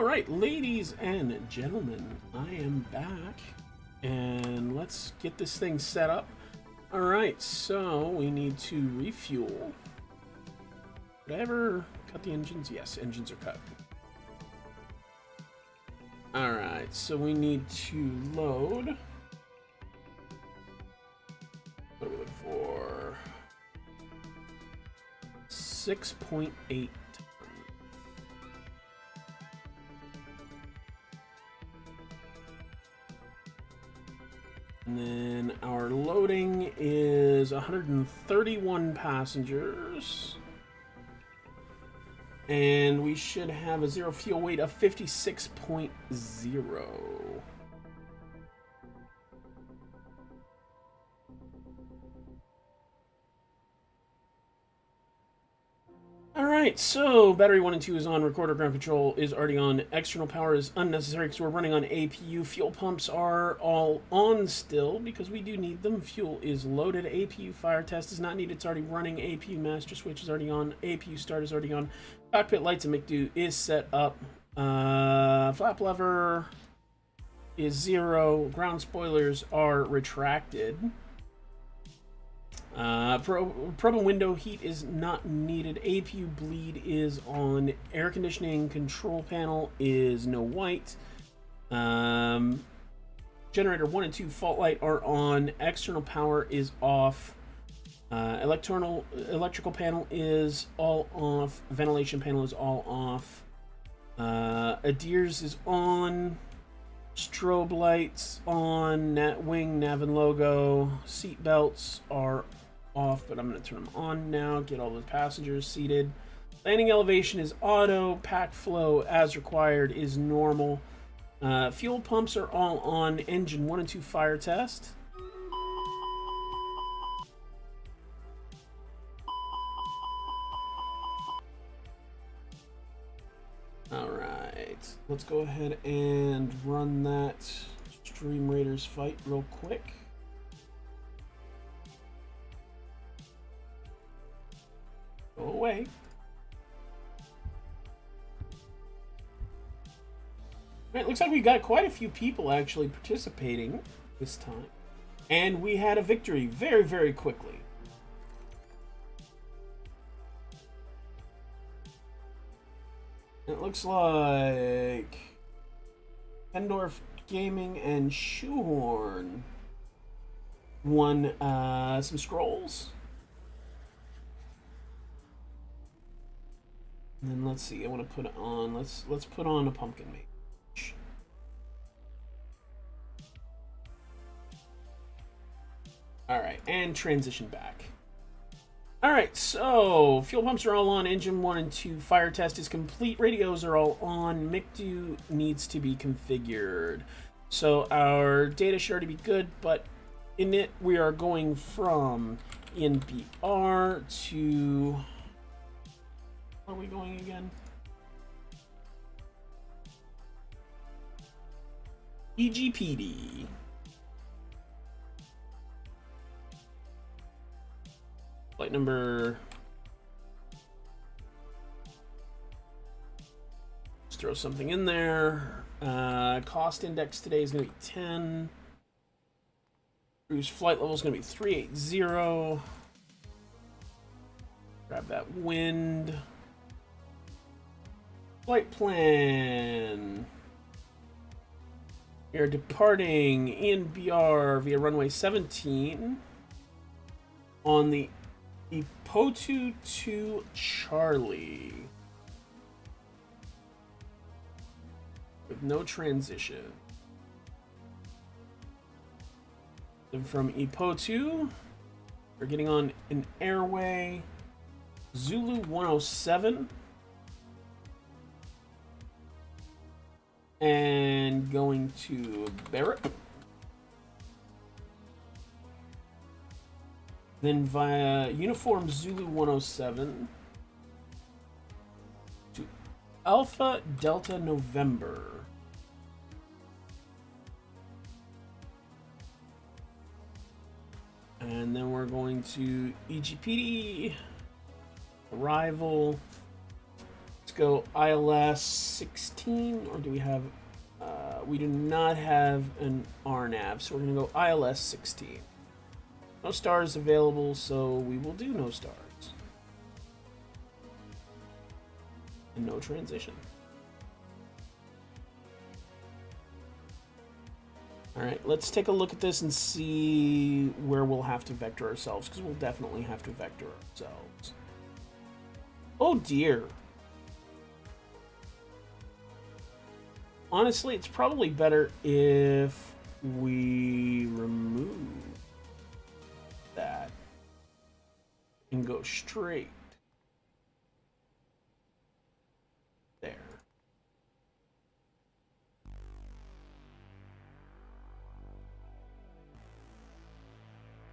All right, ladies and gentlemen, I am back, and let's get this thing set up. All right, so we need to refuel. Did I ever cut the engines? Yes, engines are cut. All right, so we need to load. What do we look for? 6.8. And then our loading is 131 passengers. And we should have a zero fuel weight of 56.0. All right, so battery 1 and 2 is on, recorder ground control is already on, external power is unnecessary because we're running on APU, fuel pumps are all on still because we do need them, fuel is loaded, APU fire test is not needed, it's already running, APU master switch is already on, APU start is already on, cockpit lights and McDo is set up, flap lever is 0, ground spoilers are retracted. Probe and window heat is not needed. APU bleed is on. Air conditioning control panel is no white. Generator 1 and 2 fault light are on. External power is off. Electrical panel is all off. Ventilation panel is all off. Adirs is on. Strobe lights on, nat wing, nav and logo, seat belts are off, but I'm going to turn them on now, get all the passengers seated. Landing elevation is auto, pack flow as required is normal. Fuel pumps are all on, engine 1 and 2 fire test. Let's go ahead and run that Stream Raiders fight real quick. Go away. All right, looks like we got quite a few people actually participating this time. And we had a victory very, very quickly. It looks like Pendorf Gaming and Shoehorn won some scrolls. And then let's see. I want to put on. Let's put on a pumpkin mage. All right, and transition back. Alright, so fuel pumps are all on, engine 1 and 2 fire test is complete, radios are all on, MCDU needs to be configured. So our data should already be good, but in it we are going from ENBR to... Where are we going again? EGPD. Flight number, let's throw something in there. Cost index today is going to be 10. Cruise flight level is going to be 380. Grab that wind. Flight plan. We are departing ENBR via runway 17 on the Ipotu to Charlie. With no transition. Then from Ipotu, we're getting on an airway Zulu 107. And going to Barrett. Then via Uniform Zulu 107 to Alpha Delta November. And then we're going to EGPD, arrival. Let's go ILS 16, or do we have, we do not have an RNAV, so we're going to go ILS 16. No stars available, so we will do no stars. And no transition. All right, let's take a look at this and see where we'll have to vector ourselves, because we'll definitely have to vector ourselves. Oh dear. Honestly, it's probably better if we remove that and go straight there.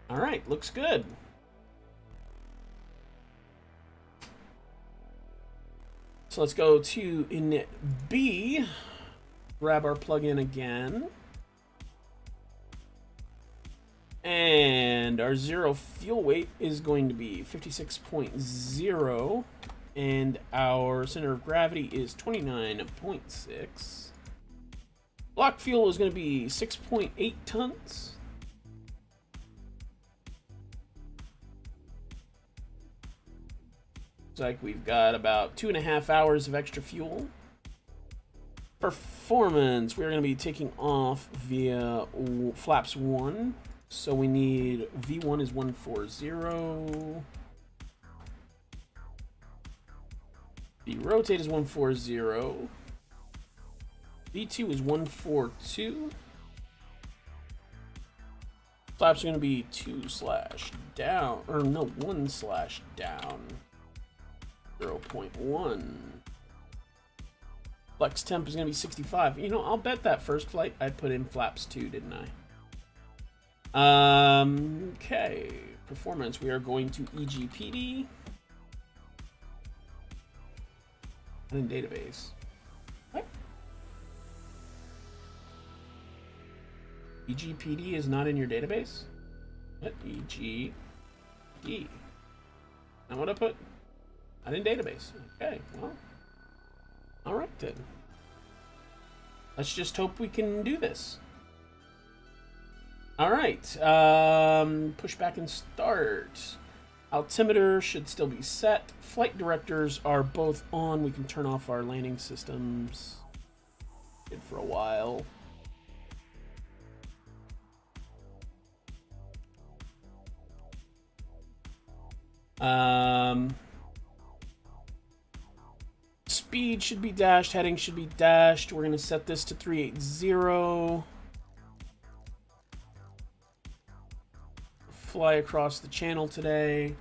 All right, looks good. So let's go to init B, grab our plugin again. And our zero fuel weight is going to be 56.0, and our center of gravity is 29.6. Block fuel is going to be 6.8 tons. Looks like we've got about 2.5 hours of extra fuel. Performance, we're going to be taking off via flaps 1. So we need V1 is 140. The rotate is 140. V2 is 142. Flaps are going to be 2/down, or no, 1/down. 0.1. Flex temp is going to be 65. You know, I'll bet that first flight I put in flaps 2, didn't I? Okay, performance, we are going to EGPD and then database. What? EGPD is not in your database? What? EGD. Now what I put? Not in database. Okay, well, all right then. Let's just hope we can do this. All right, push back and start. Altimeter should still be set. Flight directors are both on. We can turn off our landing systems. Good for a while. Speed should be dashed. Heading should be dashed. We're going to set this to 380. Fly across the channel today.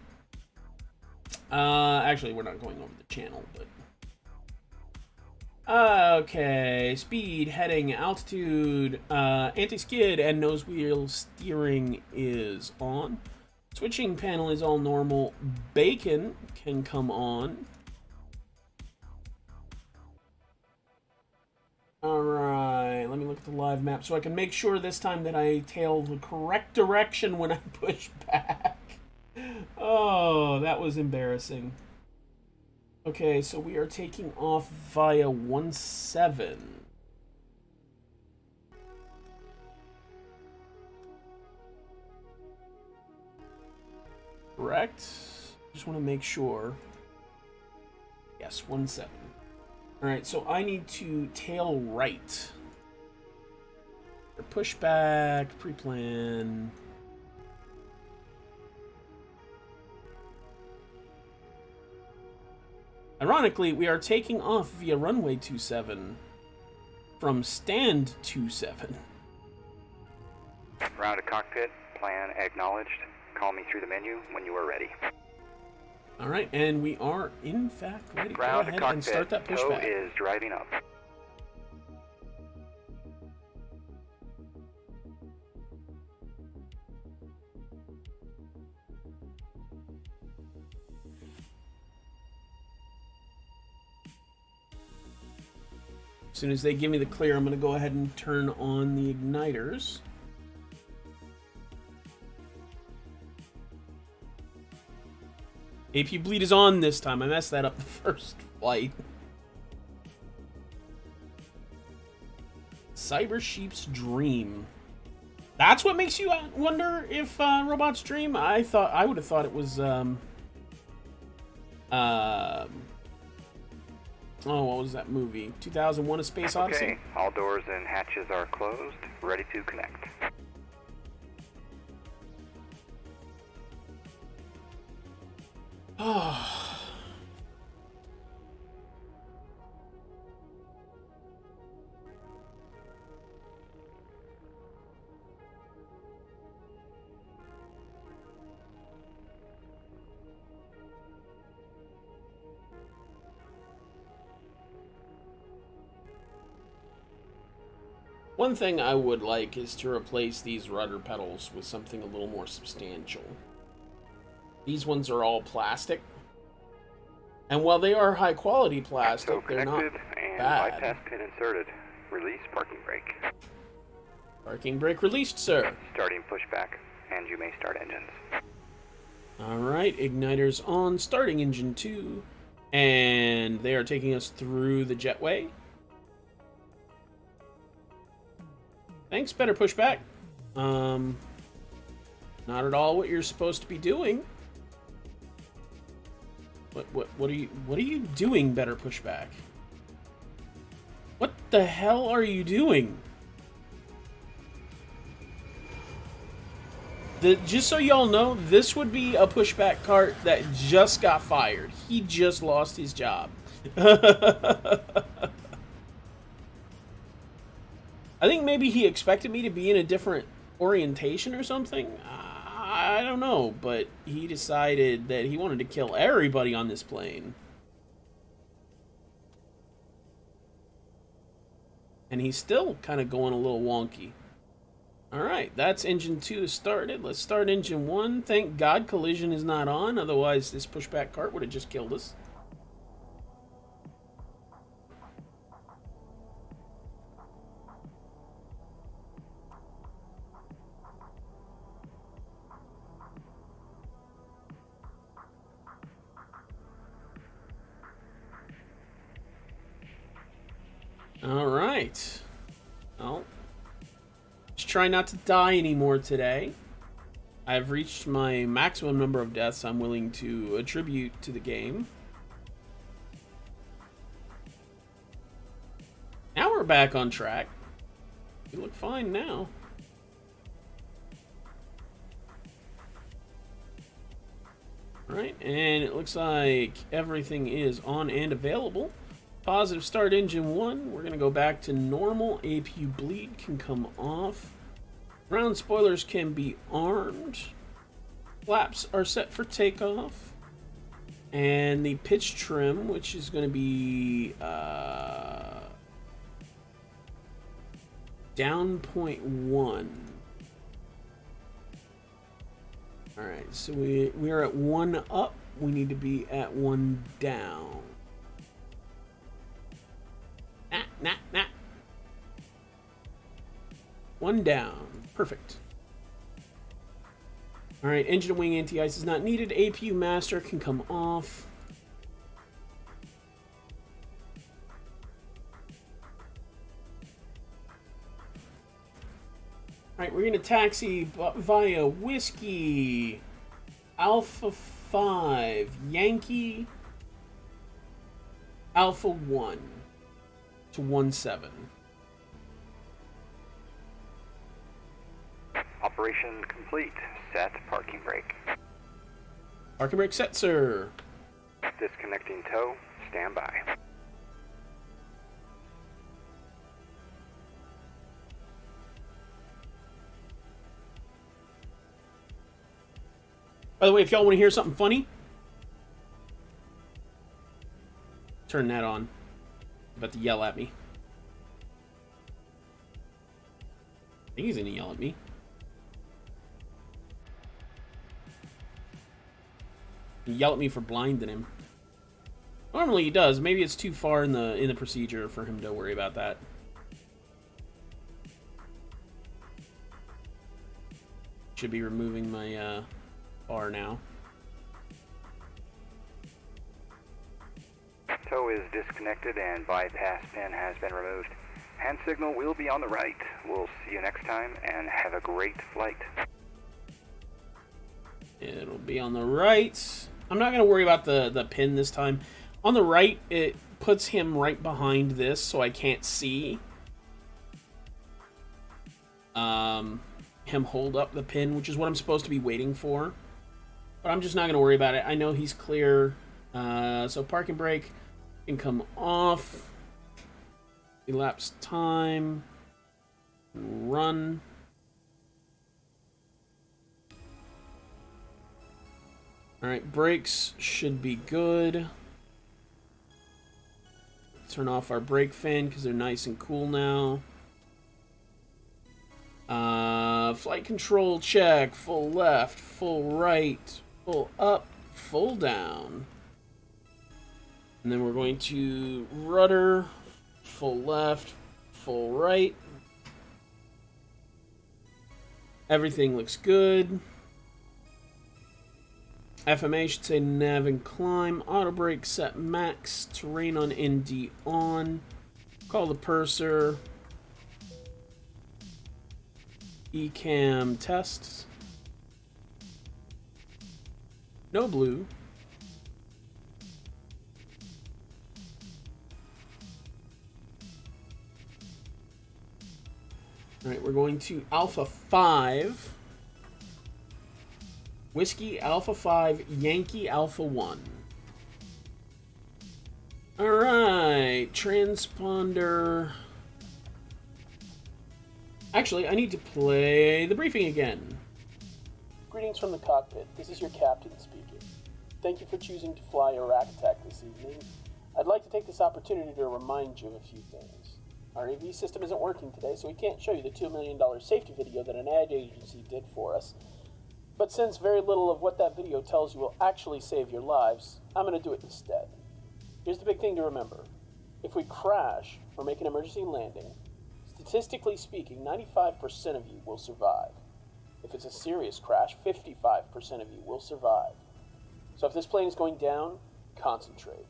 Actually, we're not going over the channel, but okay. Speed, heading, altitude, anti-skid, and nose wheel steering is on. Switching panel is all normal. Bacon can come on. All right, let me look at the live map so I can make sure this time that I tail the correct direction when I push back. Oh, that was embarrassing. Okay, so we are taking off via 17. Correct? Just want to make sure. Yes, 17. All right, so I need to tail right. Push back, pre-plan. Ironically, we are taking off via runway 27 from stand 27. Round to cockpit, plan acknowledged. Call me through the menu when you are ready. All right, and we are in fact ready to go ahead and start that pushback. Is driving up. As soon as they give me the clear, I'm going to go ahead and turn on the igniters. AP bleed is on this time. I messed that up the first flight. Cyber Sheep's dream. That's what makes you wonder if robots dream. I would have thought it was. Oh, what was that movie? 2001: A Space Odyssey. Okay, all doors and hatches are closed. Ready to connect. Oh. One thing I would like is to replace these rudder pedals with something a little more substantial. These ones are all plastic. And while they are high quality plastic, they're not bad. Bypass pin inserted. Release parking brake. Parking brake released, sir. Starting pushback, and you may start engines. Alright, igniters on, starting engine 2. And they are taking us through the jetway. Thanks, better push back. Not at all what you're supposed to be doing. What are you doing, better push back? What the hell are you doing? Just so y'all know, this would be a pushback cart that just got fired. He just lost his job. I think maybe he expected me to be in a different orientation or something. I don't know, but he decided that he wanted to kill everybody on this plane. And he's still kind of going a little wonky. Alright, that's engine 2 started. Let's start engine 1. Thank God collision is not on, otherwise this pushback cart would have just killed us. Alright. Well, let's try not to die anymore today. I've reached my maximum number of deaths I'm willing to attribute to the game. Now we're back on track. We look fine now. Alright, and it looks like everything is on and available. Positive start engine 1. We're going to go back to normal. APU bleed can come off. Ground spoilers can be armed. Flaps are set for takeoff. And the pitch trim, which is going to be down 0.1. Alright, so we are at 1 up. We need to be at 1 down. Nah. 1 down. Perfect. Alright, engine and wing anti-ice is not needed. APU master can come off. Alright, we're going to taxi via Whiskey Alpha 5 Yankee Alpha 1. 17. Operation complete. Set parking brake. Parking brake set, sir. Disconnecting tow. Stand by. By the way, if y'all want to hear something funny, turn that on. About to yell at me. I think he's gonna yell at me. He yell at me for blinding him. Normally he does. Maybe it's too far in the procedure for him to worry about that. Should be removing my bar now. Tow is disconnected and bypass pin has been removed. Hand signal will be on the right. We'll see you next time and have a great flight. It'll be on the right. I'm not going to worry about the pin this time. On the right, it puts him right behind this, so I can't see him hold up the pin, which is what I'm supposed to be waiting for. But I'm just not going to worry about it. I know he's clear. So park and brake can come off. Elapsed time. Run. All right, brakes should be good. Turn off our brake fan because they're nice and cool now. Flight control check. Full left, full right, full up, full down. And then we're going to rudder, full left, full right. Everything looks good. FMA should say nav and climb. Auto brake set max. Terrain on ND on. Call the purser. Ecam tests. No blue. All right, we're going to Alpha 5. Whiskey Alpha 5, Yankee Alpha 1. All right, transponder. Actually, I need to play the briefing again. Greetings from the cockpit. This is your captain speaking. Thank you for choosing to fly Arak ATK this evening. I'd like to take this opportunity to remind you of a few things. Our AV system isn't working today, so we can't show you the $2 million safety video that an ad agency did for us. But since very little of what that video tells you will actually save your lives, I'm going to do it instead. Here's the big thing to remember. If we crash or make an emergency landing, statistically speaking, 95% of you will survive. If it's a serious crash, 55% of you will survive. So if this plane is going down, concentrate,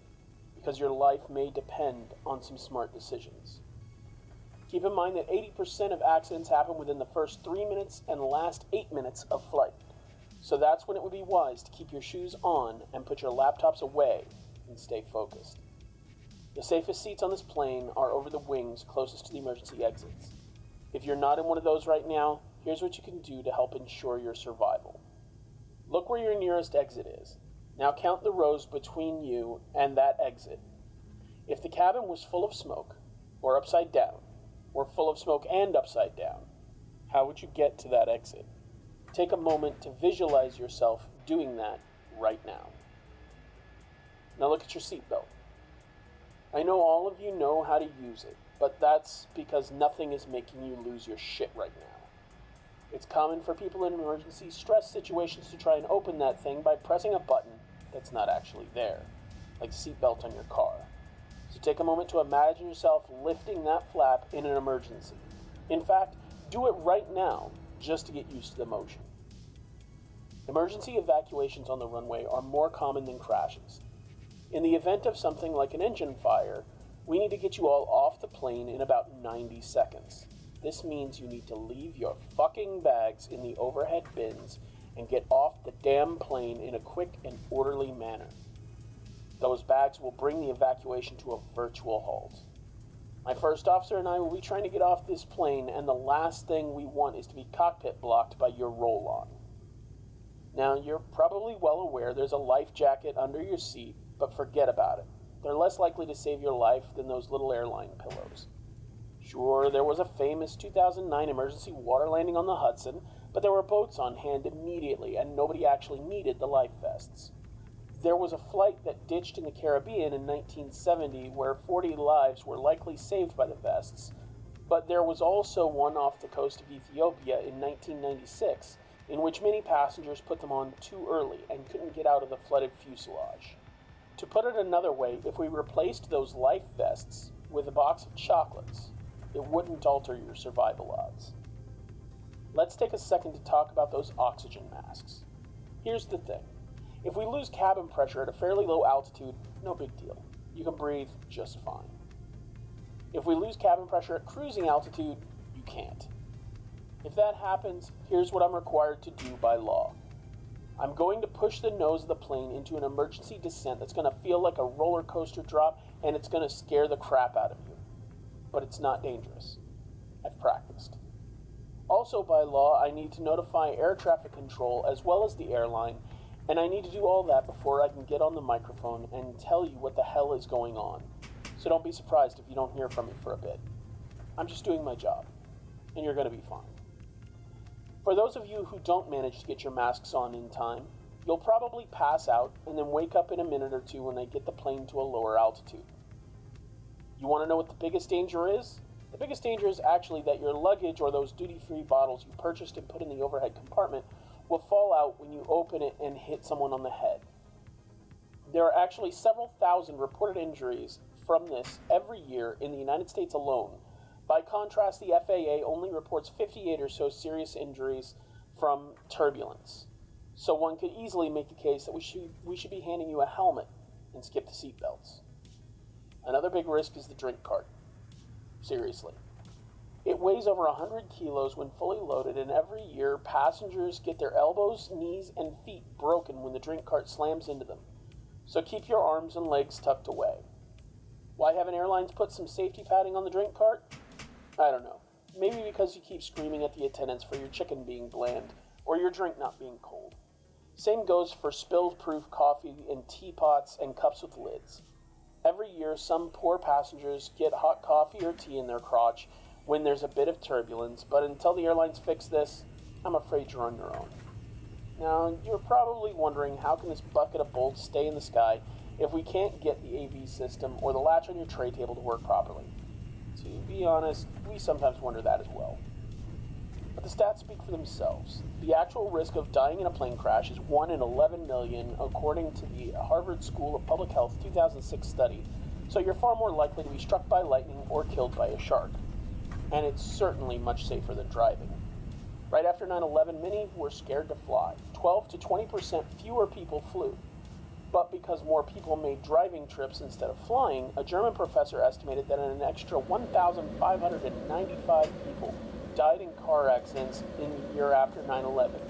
because your life may depend on some smart decisions. Keep in mind that 80% of accidents happen within the first 3 minutes and last 8 minutes of flight. So that's when it would be wise to keep your shoes on and put your laptops away and stay focused. The safest seats on this plane are over the wings closest to the emergency exits. If you're not in one of those right now, here's what you can do to help ensure your survival. Look where your nearest exit is. Now count the rows between you and that exit. If the cabin was full of smoke, or upside down, or full of smoke and upside down, how would you get to that exit? Take a moment to visualize yourself doing that right now. Now look at your seatbelt. I know all of you know how to use it, but that's because nothing is making you lose your shit right now. It's common for people in emergency stress situations to try and open that thing by pressing a button that's not actually there, like seatbelt on your car. So take a moment to imagine yourself lifting that flap in an emergency. In fact, do it right now, just to get used to the motion. Emergency evacuations on the runway are more common than crashes. In the event of something like an engine fire, we need to get you all off the plane in about 90 seconds. This means you need to leave your fucking bags in the overhead bins and get off the damn plane in a quick and orderly manner. Those bags will bring the evacuation to a virtual halt. My first officer and I will be trying to get off this plane, and the last thing we want is to be cockpit blocked by your roll-on. Now, you're probably well aware there's a life jacket under your seat, but forget about it. They're less likely to save your life than those little airline pillows. Sure, there was a famous 2009 emergency water landing on the Hudson, but there were boats on hand immediately, and nobody actually needed the life vests. There was a flight that ditched in the Caribbean in 1970 where 40 lives were likely saved by the vests, but there was also one off the coast of Ethiopia in 1996 in which many passengers put them on too early and couldn't get out of the flooded fuselage. To put it another way, if we replaced those life vests with a box of chocolates, it wouldn't alter your survival odds. Let's take a second to talk about those oxygen masks. Here's the thing. If we lose cabin pressure at a fairly low altitude, no big deal. You can breathe just fine. If we lose cabin pressure at cruising altitude, you can't. If that happens, here's what I'm required to do by law. I'm going to push the nose of the plane into an emergency descent that's going to feel like a roller coaster drop, and it's going to scare the crap out of you. But it's not dangerous. I've practiced. Also by law, I need to notify air traffic control as well as the airline, and I need to do all that before I can get on the microphone and tell you what the hell is going on. So don't be surprised if you don't hear from me for a bit. I'm just doing my job, and you're going to be fine. For those of you who don't manage to get your masks on in time, you'll probably pass out and then wake up in a minute or two when they get the plane to a lower altitude. You want to know what the biggest danger is? The biggest danger is actually that your luggage or those duty-free bottles you purchased and put in the overhead compartment will fall out when you open it and hit someone on the head. There are actually several thousand reported injuries from this every year in the United States alone. By contrast, the FAA only reports 58 or so serious injuries from turbulence. So one could easily make the case that we should be handing you a helmet and skip the seatbelts. Another big risk is the drink cart. Seriously. It weighs over 100 kilos when fully loaded, and every year passengers get their elbows, knees, and feet broken when the drink cart slams into them. So keep your arms and legs tucked away. Why haven't airlines put some safety padding on the drink cart? I don't know. Maybe because you keep screaming at the attendants for your chicken being bland or your drink not being cold. Same goes for spill-proof coffee and teapots and cups with lids. Every year, some poor passengers get hot coffee or tea in their crotch when there's a bit of turbulence, but until the airlines fix this, I'm afraid you're on your own. Now, you're probably wondering, how can this bucket of bolts stay in the sky if we can't get the AV system or the latch on your tray table to work properly? To be honest, we sometimes wonder that as well. But the stats speak for themselves. The actual risk of dying in a plane crash is 1 in 11 million, according to the Harvard School of Public Health 2006 study, so you're far more likely to be struck by lightning or killed by a shark. And it's certainly much safer than driving. Right after 9/11, many were scared to fly. 12 to 20% fewer people flew. But because more people made driving trips instead of flying, a German professor estimated that an extra 1,595 people died in car accidents in the year after 9/11,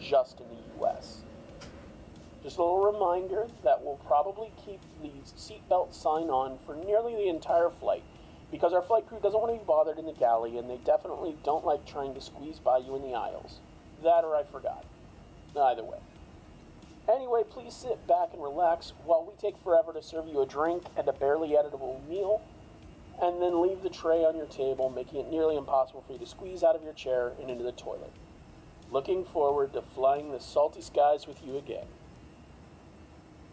just in the US. Just a little reminder that we'll probably keep the seatbelt sign on for nearly the entire flight, because our flight crew doesn't want to be bothered in the galley, and they definitely don't like trying to squeeze by you in the aisles. That or I forgot. Either way. Anyway, please sit back and relax while we take forever to serve you a drink and a barely editable meal, and then leave the tray on your table, making it nearly impossible for you to squeeze out of your chair and into the toilet. Looking forward to flying the salty skies with you again.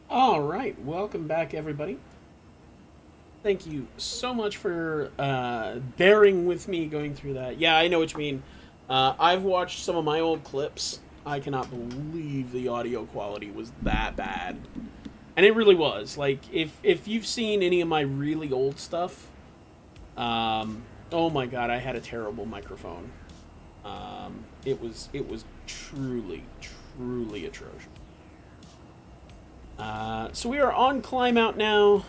All right, welcome back, everybody. Thank you so much for bearing with me going through that. Yeah, I know what you mean. I've watched some of my old clips. I cannot believe the audio quality was that bad. And it really was. Like, if you've seen any of my really old stuff, oh my god, I had a terrible microphone. It was truly, truly atrocious. So we are on climb out now.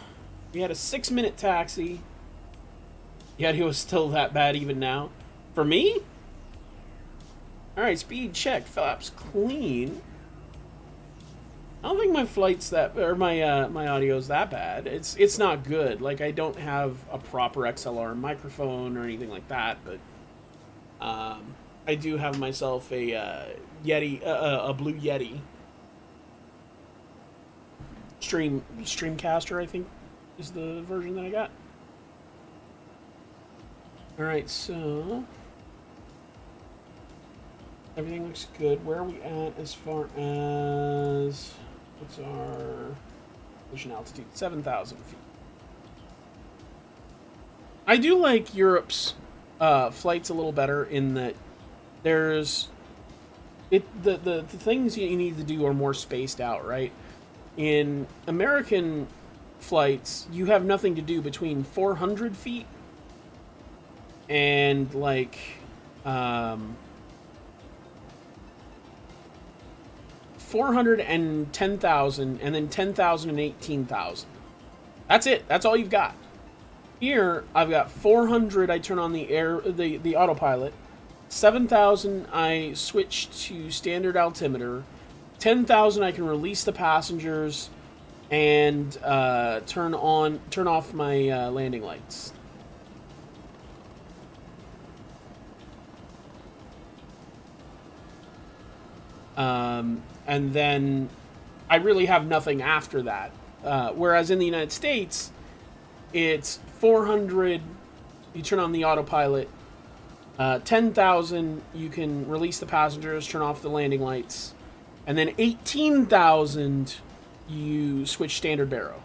We had a 6-minute taxi. Yet it was still that bad even now. For me? Alright, speed check. Flaps clean. I don't think my flight's that, or my audio's that bad. It's not good. Like, I don't have a proper XLR microphone or anything like that, but I do have myself a Yeti, a Blue Yeti Streamcaster, I think, is the version that I got. All right, so everything looks good. Where are we at as far as, what's our mission altitude? 7,000 feet. I do like Europe's flights a little better in that there's, the things you need to do are more spaced out, right? In American flights, you have nothing to do between 400 feet and like 400 and 10,000, and then 10,000 and 18,000. That's it. That's all you've got. Here, I've got 400, I turn on the the autopilot. 7,000, I switch to standard altimeter. 10,000, I can release the passengers and turn off my landing lights. And then I really have nothing after that. Whereas in the United States, it's 400, you turn on the autopilot, 10,000, you can release the passengers, turn off the landing lights, and then 18,000, you switch standard barrow.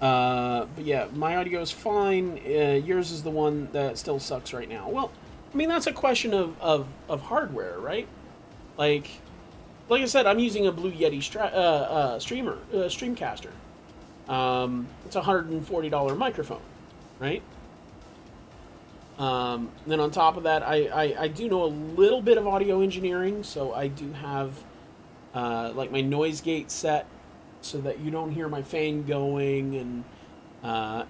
But yeah, my audio is fine. Yours is the one that still sucks right now. Well, I mean, that's a question of hardware, right? Like I said, I'm using a Blue Yeti Streamcaster. It's a $140 microphone, right? Then on top of that, I do know a little bit of audio engineering, so I do have like my noise gate set so that you don't hear my fan going and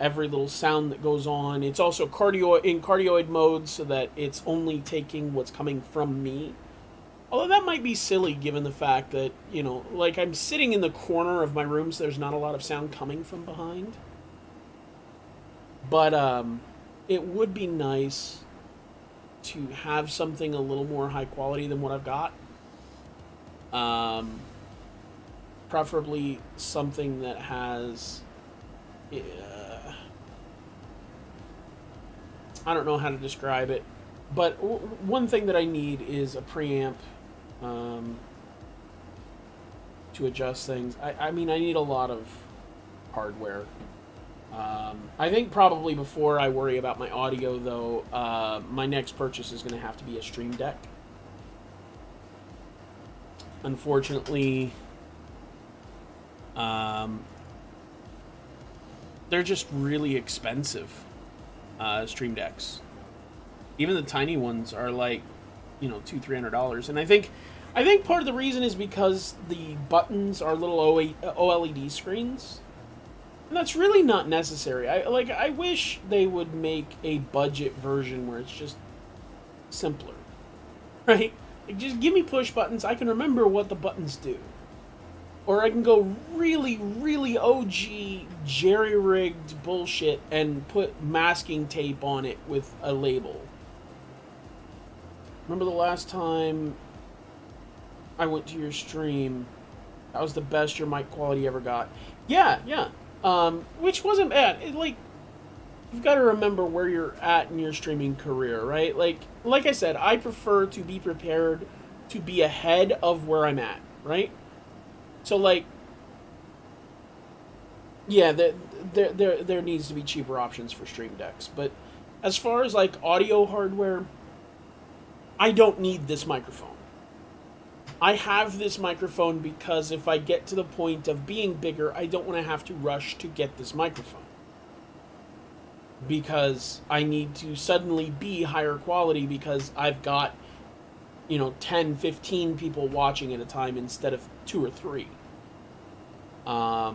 every little sound that goes on. It's also in cardioid mode so that it's only taking what's coming from me. Although that might be silly given the fact that, you know, like I'm sitting in the corner of my room, so there's not a lot of sound coming from behind. But it would be nice to have something a little more high quality than what I've got. Preferably something that has, I don't know how to describe it, but one thing that I need is a preamp. To adjust things. I mean, I need a lot of hardware. I think probably before I worry about my audio, though, my next purchase is going to have to be a Stream Deck. Unfortunately, they're just really expensive, Stream Decks. Even the tiny ones are like, you know, $200-300, and I think part of the reason is because the buttons are little OLED screens, and that's really not necessary. I wish they would make a budget version where it's just simpler, right? Like, just give me push buttons. I can remember what the buttons do. Or I can go really, really OG, jerry-rigged bullshit and put masking tape on it with a label. Remember the last time I went to your stream? That was the best your mic quality ever got. Yeah, yeah. Which wasn't bad. It, like, you've got to remember where you're at in your streaming career, right? Like I said, I prefer to be prepared to be ahead of where I'm at, right? So, like, yeah, there needs to be cheaper options for Stream Decks. But as far as, like, audio hardware, I don't need this microphone. I have this microphone because if I get to the point of being bigger, I don't want to have to rush to get this microphone. Because I need to suddenly be higher quality because I've got, you know, 10, 15 people watching at a time instead of 2 or 3. I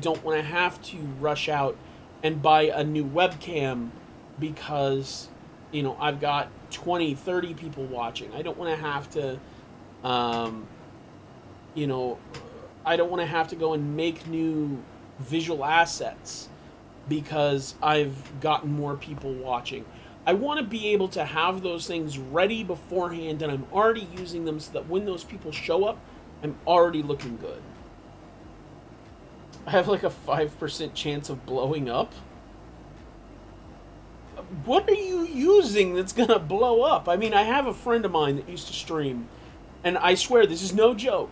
don't want to have to rush out and buy a new webcam because, you know, I've got 20, 30 people watching. I don't want to have to, you know, I don't want to have to go and make new visual assets because I've gotten more people watching. I want to be able to have those things ready beforehand, and I'm already using them so that when those people show up, I'm already looking good. I have like a 5% chance of blowing up. What are you using that's gonna blow up? I mean, I have a friend of mine that used to stream, and I swear this is no joke.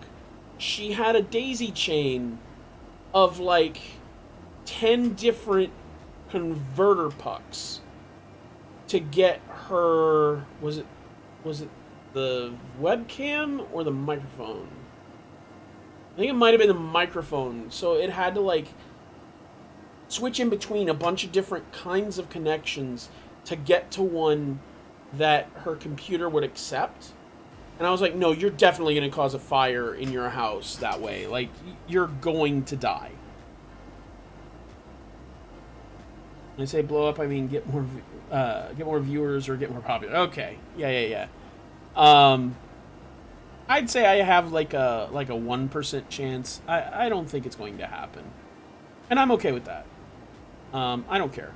She had a daisy chain of like 10 different converter pucks to get her, was it the webcam or the microphone? I think it might have been the microphone. So it had to like switch in between a bunch of different kinds of connections to get to one that her computer would accept. And I was like, no, you're definitely going to cause a fire in your house that way. Like, you're going to die. When I say blow up, I mean get more viewers or get more popular. Okay, yeah. I'd say I have like a 1% chance. I don't think it's going to happen, and I'm okay with that. I don't care.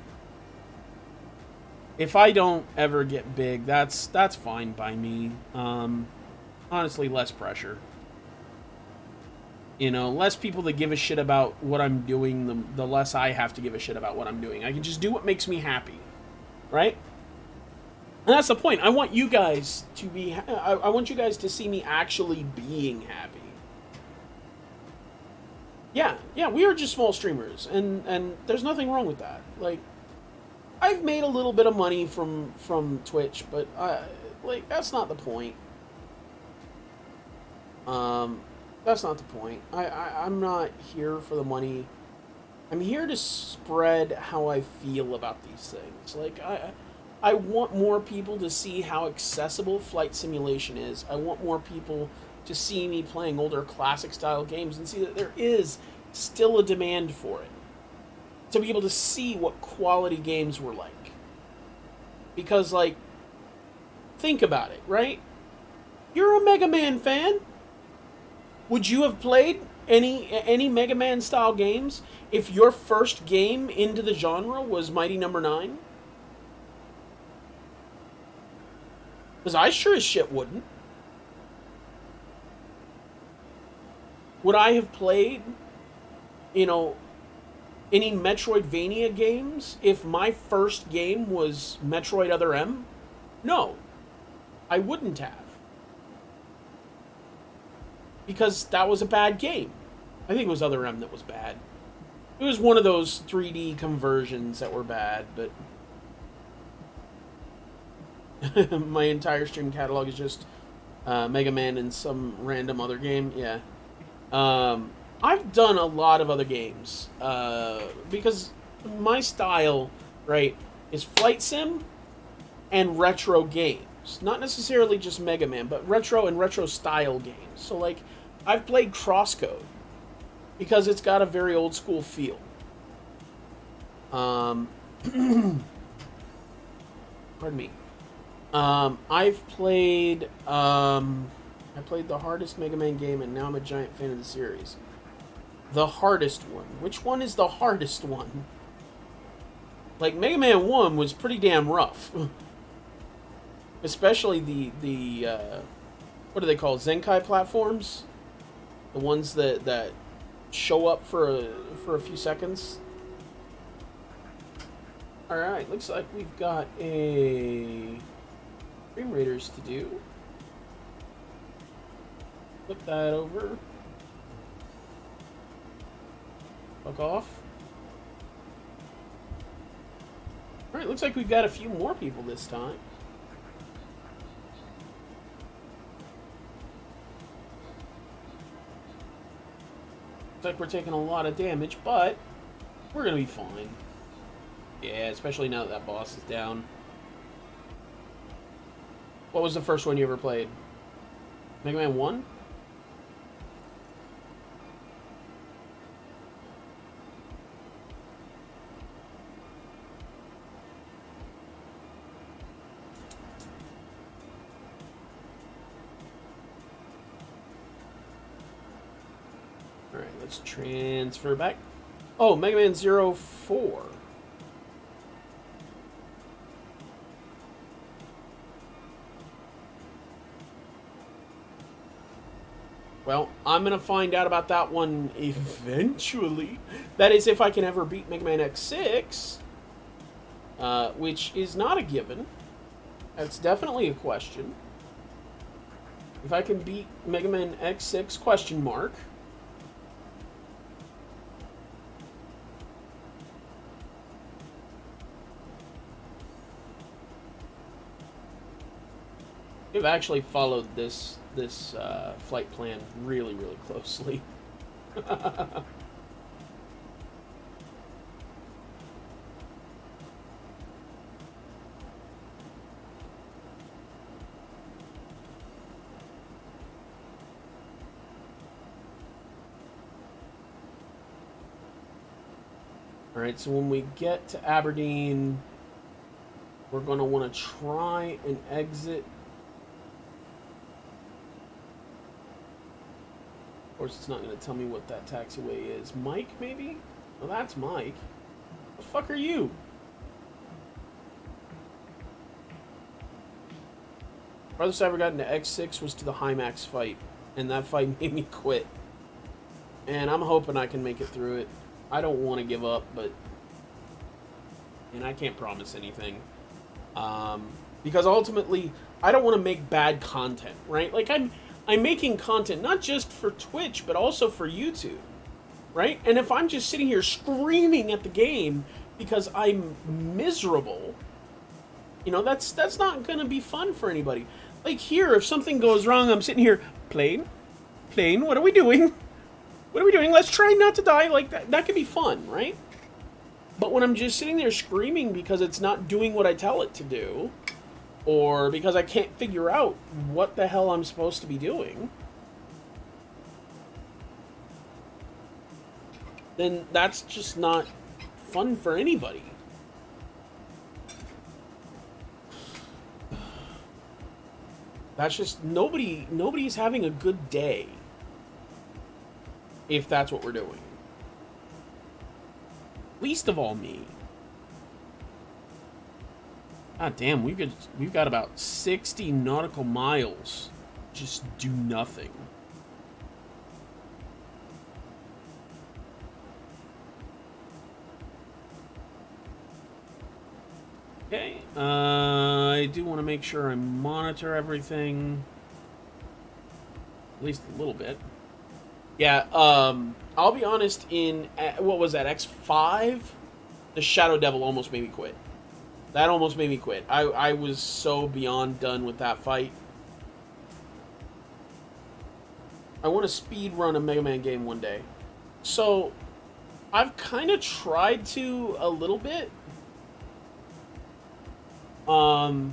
If I don't ever get big, that's fine by me. Honestly, less pressure. You know, less people that give a shit about what I'm doing, the less I have to give a shit about what I'm doing. I can just do what makes me happy, right? And that's the point. I want you guys to be... I want you guys to see me actually being happy. Yeah, we are just small streamers, and there's nothing wrong with that. Like, I've made a little bit of money from Twitch, but like, that's not the point. That's not the point. I'm not here for the money. I'm here to spread how I feel about these things. Like, I want more people to see how accessible Flight Simulation is. I want more people to see me playing older classic-style games and see that there is still a demand for it. To be able to see what quality games were like. Because, like, think about it, right? You're a Mega Man fan. Would you have played any Mega Man style games if your first game into the genre was Mighty No. 9? Because I sure as shit wouldn't. Would I have played, you know, any Metroidvania games if my first game was Metroid Other M? No, I wouldn't have. Because that was a bad game. I think it was Other M that was bad. It was one of those 3D conversions that were bad, but... My entire stream catalog is just Mega Man and some random other game. Yeah. I've done a lot of other games. Because my style, right, is Flight Sim and retro games. Not necessarily just Mega Man, but retro and retro-style games. So, like, I've played CrossCode because it's got a very old-school feel. Pardon me. I've played... I played the hardest Mega Man game, and now I'm a giant fan of the series. The hardest one. Which one is the hardest one? Like, Mega Man 1 was pretty damn rough. Especially the what do they call Zenkai platforms? The ones that show up for a few seconds. All right, looks like we've got a Dream Raiders to do. Flip that over. Fuck off. All right, looks like we've got a few more people this time. Like we're taking a lot of damage, but we're gonna be fine. Yeah, especially now that that boss is down. What was the first one you ever played? Mega Man 1? Transfer back. Oh, Mega Man 04. Well, I'm gonna find out about that one eventually. That is, if I can ever beat Mega Man X6, which is not a given. That's definitely a question. If I can beat Mega Man X6, question mark. We've actually followed this flight plan really closely. Alright, so when we get to Aberdeen, we're going to want to try and exit. Of course, it's not going to tell me what that taxiway is. Mike, maybe? Well, that's Mike. The fuck are you? Farthest I ever got into X6 was to the Hymax fight, and that fight made me quit. And I'm hoping I can make it through it. I don't want to give up, but... and I can't promise anything. Because ultimately, I don't want to make bad content, right? Like, I'm making content not just for Twitch, but also for YouTube, right? And if I'm just sitting here screaming at the game because I'm miserable, you know, that's not going to be fun for anybody. Like here, if something goes wrong, I'm sitting here, plane, what are we doing? What are we doing? Let's try not to die. Like, that could be fun, right? But when I'm just sitting there screaming because it's not doing what I tell it to do, or because I can't figure out what the hell I'm supposed to be doing, then that's just not fun for anybody. That's just, nobody's having a good day. If that's what we're doing. Least of all me. God damn, we've got about 60 nautical miles. Just do nothing. Okay, I do want to make sure I monitor everything. At least a little bit. Yeah, I'll be honest, in, what was that, X5? The Shadow Devil almost made me quit. That almost made me quit. I was so beyond done with that fight. I want to speed run a Mega Man game one day. So, I've kind of tried to a little bit. But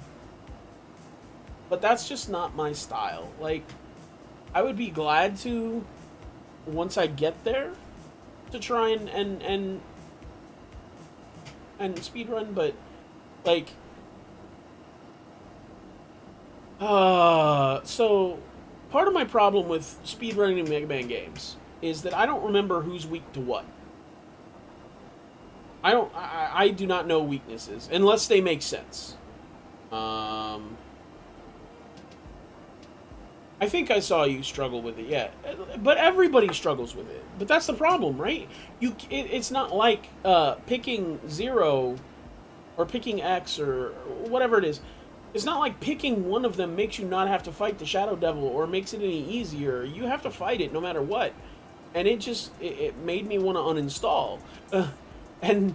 that's just not my style. Like, I would be glad to... once I get there to try and speedrun, but like so part of my problem with speedrunning in Mega Man games is that I don't remember who's weak to what. I do not know weaknesses unless they make sense. I think I saw you struggle with it, yeah. But everybody struggles with it. But that's the problem, right? It's not like picking zero or picking X or whatever it is. It's not like picking one of them makes you not have to fight the Shadow Devil or makes it any easier. You have to fight it no matter what. And it just, it made me want to uninstall. And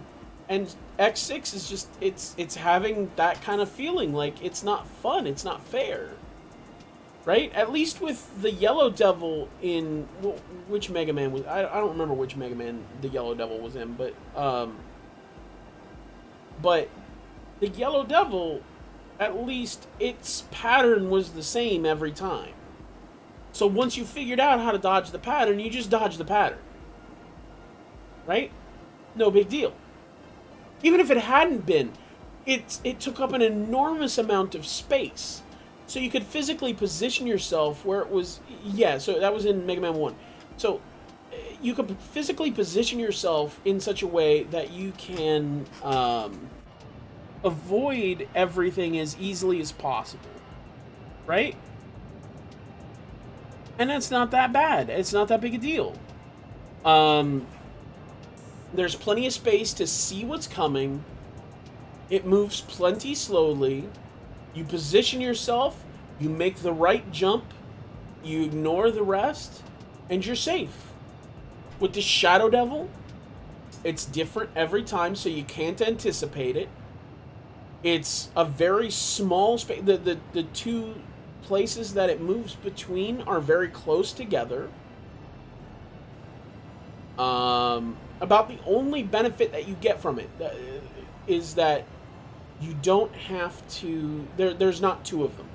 X6 is just, it's having that kind of feeling. Like, it's not fun. It's not fair. Right? At least with the Yellow Devil in... which Mega Man was... I don't remember which Mega Man the Yellow Devil was in, but... but the Yellow Devil, at least its pattern was the same every time. So once you figured out how to dodge the pattern, you just dodge the pattern. Right? No big deal. Even if it hadn't been, it took up an enormous amount of space. So you could physically position yourself where it was... yeah, so that was in Mega Man 1. So you could physically position yourself in such a way that you can avoid everything as easily as possible. Right? And that's not that bad. It's not that big a deal. There's plenty of space to see what's coming. It moves plenty slowly. You position yourself, you make the right jump, you ignore the rest, and you're safe. With the Shadow Devil, it's different every time, so you can't anticipate it. It's a very small space. The two places that it moves between are very close together. About the only benefit that you get from it is that you don't have to... There's not two of them.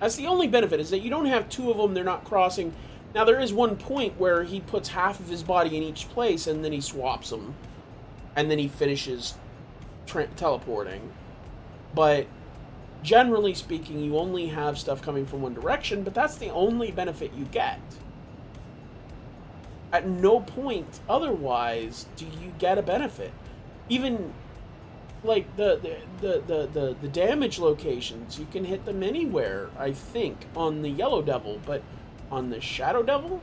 That's the only benefit, is that you don't have two of them. They're not crossing. Now, there is one point where he puts half of his body in each place, and then he swaps them. and then he finishes teleporting. But generally speaking, you only have stuff coming from one direction, but that's the only benefit you get. At no point otherwise do you get a benefit. Even like the damage locations, you can hit them anywhere, I think, on the Yellow Devil, but on the Shadow Devil,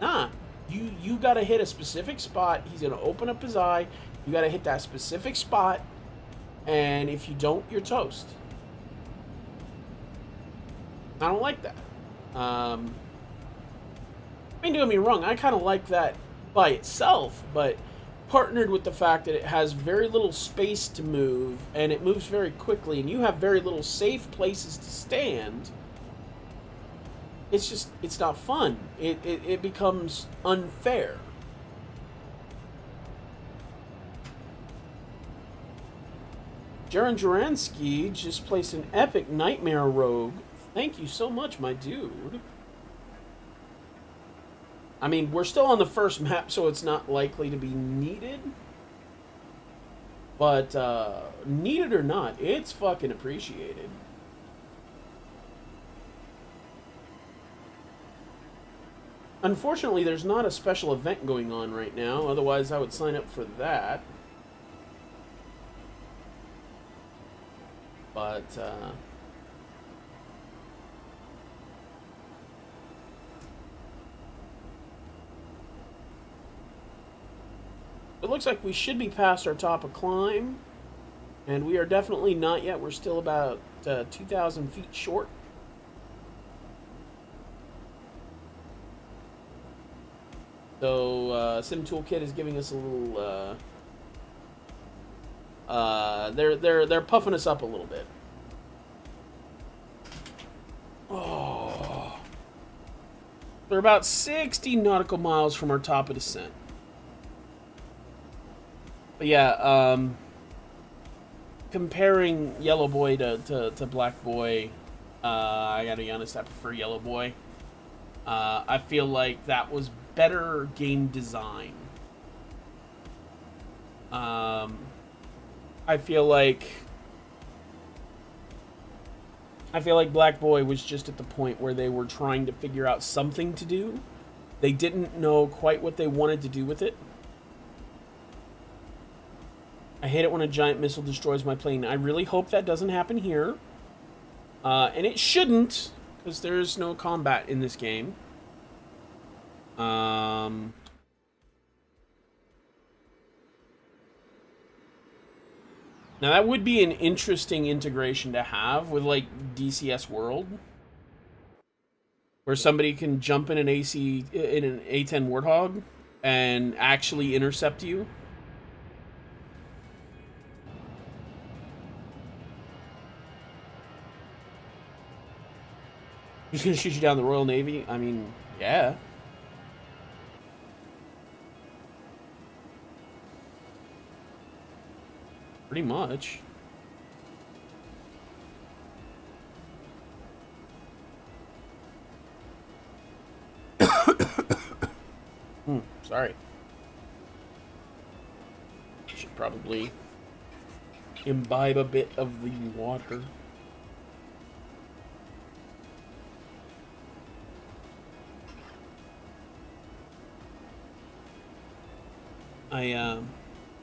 nah. You gotta hit a specific spot. He's gonna open up his eye. You gotta hit that specific spot, and if you don't, you're toast. I don't like that. I mean, don't get me wrong, I kind of like that by itself, but partnered with the fact that it has very little space to move, and it moves very quickly, and you have very little safe places to stand, it's just, it's not fun. It becomes unfair. Jaron Juransky just placed an epic nightmare rogue. Thank you so much, my dude. I mean, we're still on the first map, so it's not likely to be needed. But, needed or not, it's fucking appreciated. Unfortunately, there's not a special event going on right now. Otherwise, I would sign up for that. But, it looks like we should be past our top of climb, and we are definitely not yet. We're still about 2,000 feet short. So Sim Toolkit is giving us a little. They're puffing us up a little bit. Oh, we're about 60 nautical miles from our top of descent. But yeah, comparing Yellow Boy to Black Boy, I gotta be honest, I prefer Yellow Boy. I feel like that was better game design. I feel like Black Boy was just at the point where they were trying to figure out something to do. They didn't know quite what they wanted to do with it. I hate it when a giant missile destroys my plane. I really hope that doesn't happen here. And it shouldn't, because there is no combat in this game. Now, that would be an interesting integration to have with, like, DCS World, where somebody can jump in an A-10 Warthog and actually intercept you. He's gonna shoot you down the Royal Navy? I mean, yeah. Pretty much. Sorry. Should probably imbibe a bit of the water.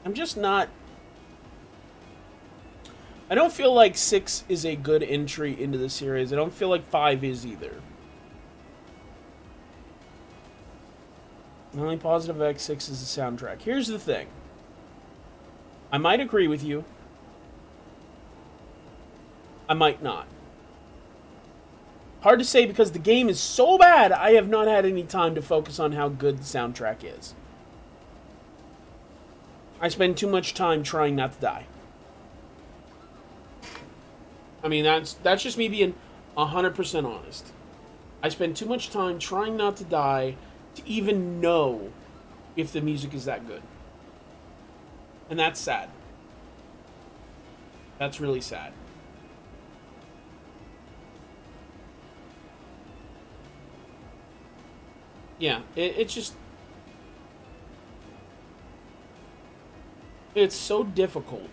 I'm just not. I don't feel like 6 is a good entry into the series. I don't feel like 5 is either. The only positive of X6 is the soundtrack. Here's the thing. I might agree with you. I might not. Hard to say because the game is so bad, I have not had any time to focus on how good the soundtrack is. I spend too much time trying not to die. I mean, that's just me being 100% honest. I spend too much time trying not to die to even know if the music is that good. And that's sad. That's really sad. Yeah, it's just... It's so difficult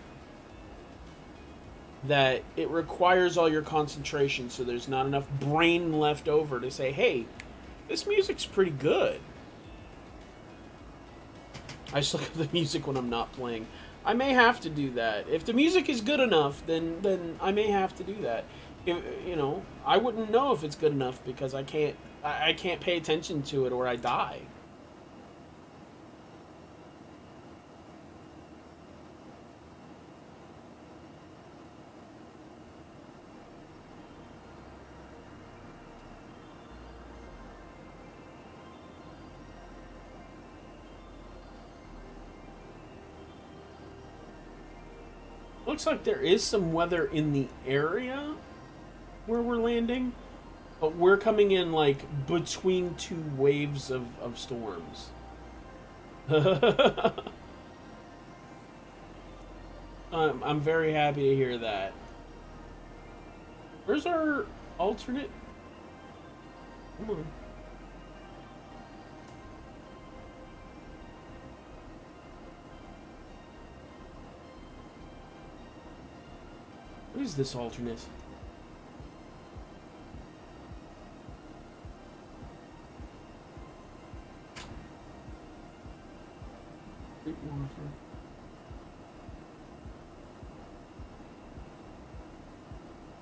that it requires all your concentration, so there's not enough brain left over to say, hey, this music's pretty good. I just look at the music when I'm not playing. I may have to do that. If the music is good enough, then I may have to do that. You know, I wouldn't know if it's good enough because I can't pay attention to it or I die. Looks like there is some weather in the area where we're landing, but we're coming in like between two waves of storms. I'm very happy to hear that. Where's our alternate? Come on. What is this alternate? What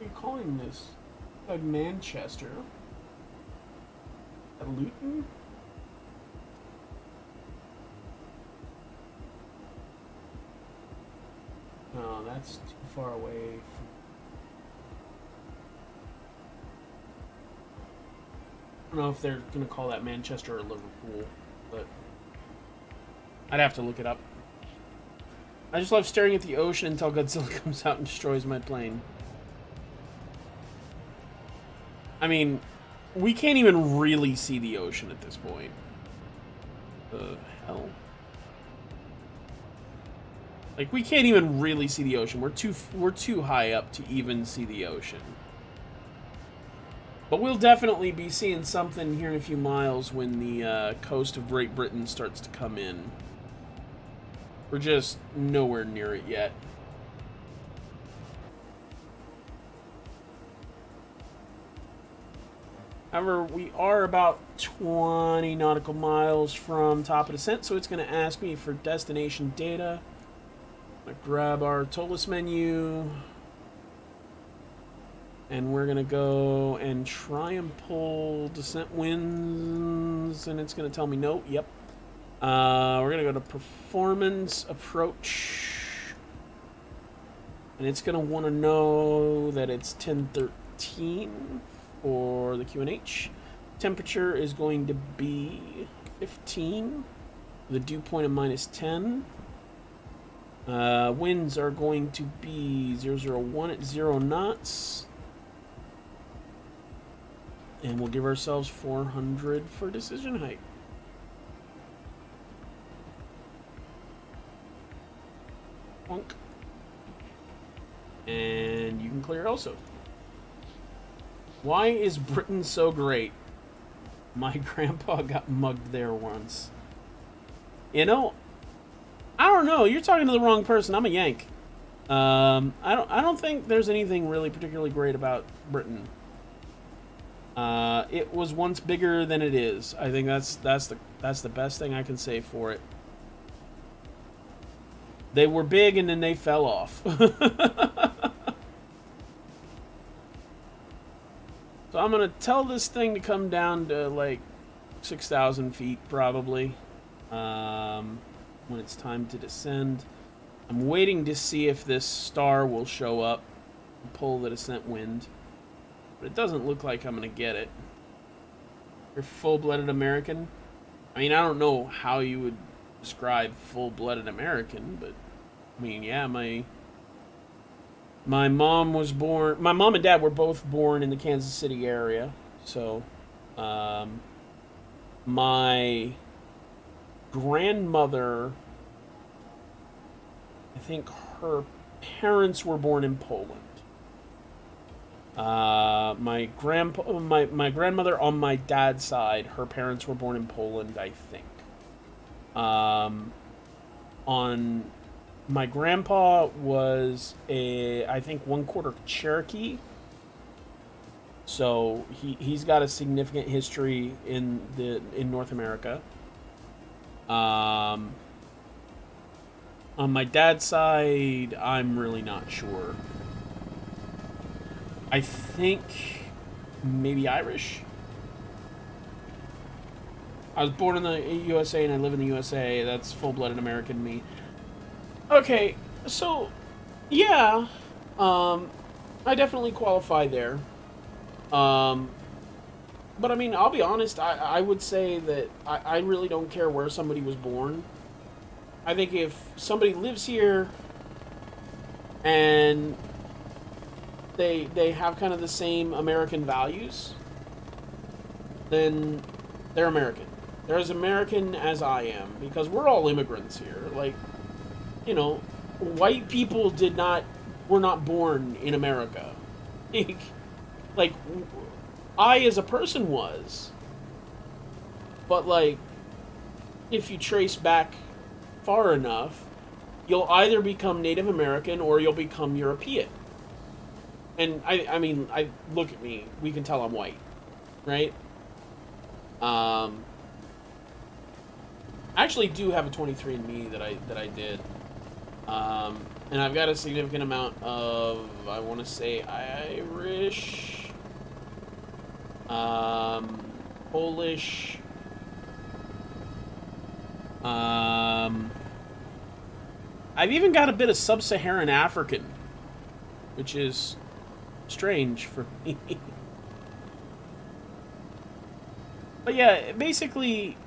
are you calling this? Like Manchester? At Luton? No, that's too far away from. I don't know if they're going to call that Manchester or Liverpool, but I'd have to look it up. I just love staring at the ocean until Godzilla comes out and destroys my plane. I mean, we can't even really see the ocean at this point. The hell? Like, we can't even really see the ocean. We're too high up to even see the ocean. But we'll definitely be seeing something here in a few miles when the coast of Great Britain starts to come in. We're just nowhere near it yet. However, we are about 20 nautical miles from top of descent, so it's going to ask me for destination data. I'm going to grab our ToLiss menu. And we're going to go and try and pull descent winds, and it's going to tell me no. Yep. We're going to go to performance approach, and it's going to want to know that it's 10:13 for the QNH. Temperature is going to be 15. The dew point of -10. Winds are going to be 001 at 0 knots. And we'll give ourselves 400 for decision height. Bonk. And you can clear also. Why is Britain so great? My grandpa got mugged there once. You know, I don't know. You're talking to the wrong person. I'm a Yank. I don't think there's anything really particularly great about Britain. It was once bigger than it is. I think that's the best thing I can say for it. They were big and then they fell off. So I'm gonna tell this thing to come down to like 6,000 feet probably when it's time to descend. I'm waiting to see if this star will show up and pull the descent wind. But it doesn't look like I'm going to get it. You're full-blooded American? I mean, I don't know how you would describe full-blooded American, but... I mean, yeah, my mom was born... My mom and dad were both born in the Kansas City area, so... my grandmother... I think her parents were born in Poland. My grandmother on my dad's side, her parents were born in Poland, I think. On My grandpa was a, I think, one-quarter Cherokee. So he's got a significant history in North America. On my dad's side, I'm really not sure. I think maybe Irish. I was born in the USA and I live in the USA. That's full-blooded American me. Okay, so, yeah, I definitely qualify there. But I mean, I'll be honest, I would say that I really don't care where somebody was born. I think if somebody lives here and they have kind of the same American values, then they're American. They're as American as I am, because we're all immigrants here. Like, you know, white people were not born in America. Like, I as a person was, but like, if you trace back far enough, you'll either become Native American or you'll become European. And I mean, look at me, we can tell I'm white, right? I actually do have a 23andMe that I did. And I've got a significant amount of, I want to say, Irish, Polish, I've even got a bit of sub-Saharan African, which is strange for me. But yeah, basically,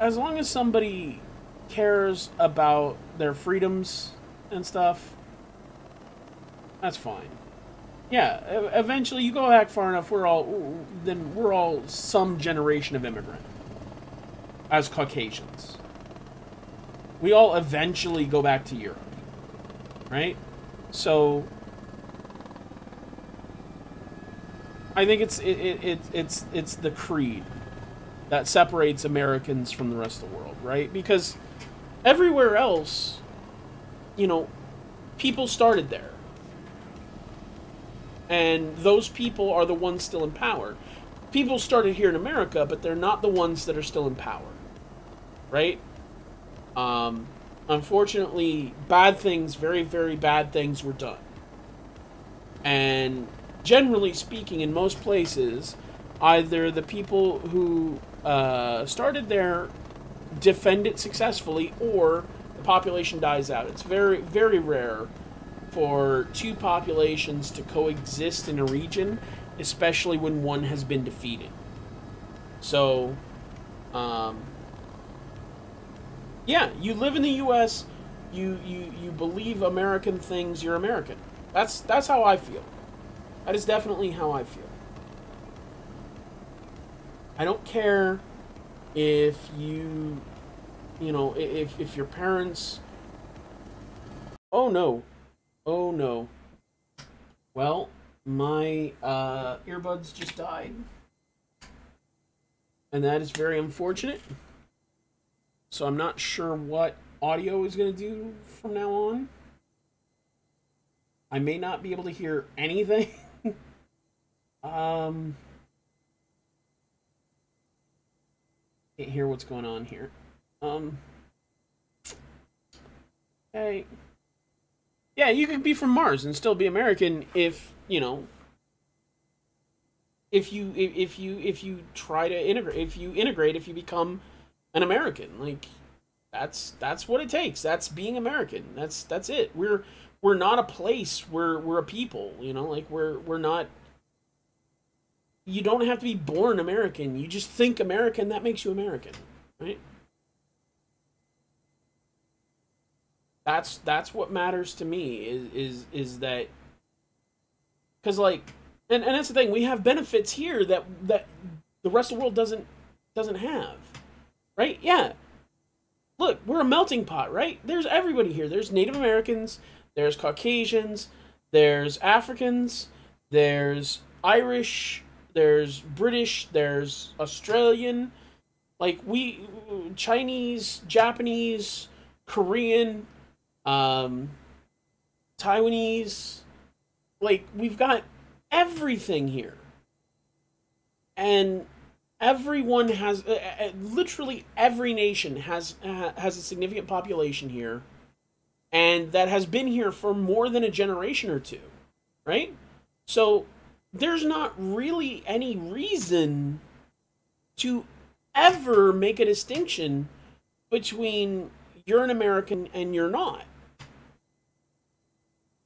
as long as somebody cares about their freedoms and stuff, that's fine. Yeah, eventually you go back far enough, we're all some generation of immigrant as Caucasians. We all eventually go back to Europe, right? So I think it's the creed that separates Americans from the rest of the world, right? Because everywhere else, you know, people started there. And those people are the ones still in power. People started here in America, but they're not the ones that are still in power, right? Unfortunately, bad things, very, very bad things were done. And generally speaking, in most places, either the people who started there defend it successfully, or the population dies out. It's very, very rare for two populations to coexist in a region, especially when one has been defeated. So, yeah, you live in the U.S., you believe American things, you're American. That's how I feel. That is definitely how I feel. I don't care if you know, if your parents... Oh no. Oh no. Well, my earbuds just died. And that is very unfortunate. So I'm not sure what audio is going to do from now on. I may not be able to hear anything. Can't hear what's going on here. Hey, yeah, you could be from Mars and still be American if you know. If you try to integrate, if you become an American, like that's what it takes. That's being American. That's it. We're not a place. We're a people. You know, like we're not. You don't have to be born American. You just think American. That makes you American, right? That's what matters to me is that, because like, and that's the thing. We have benefits here that the rest of the world doesn't have, right? Yeah. Look, we're a melting pot, right? There's everybody here. There's Native Americans. There's Caucasians. There's Africans. There's Irish. There's British, there's Australian, like Chinese, Japanese, Korean, Taiwanese, like, we've got everything here. And everyone has, literally every nation has a significant population here, and that has been here for more than a generation or two, right? So there's not really any reason to ever make a distinction between you're an American and you're not,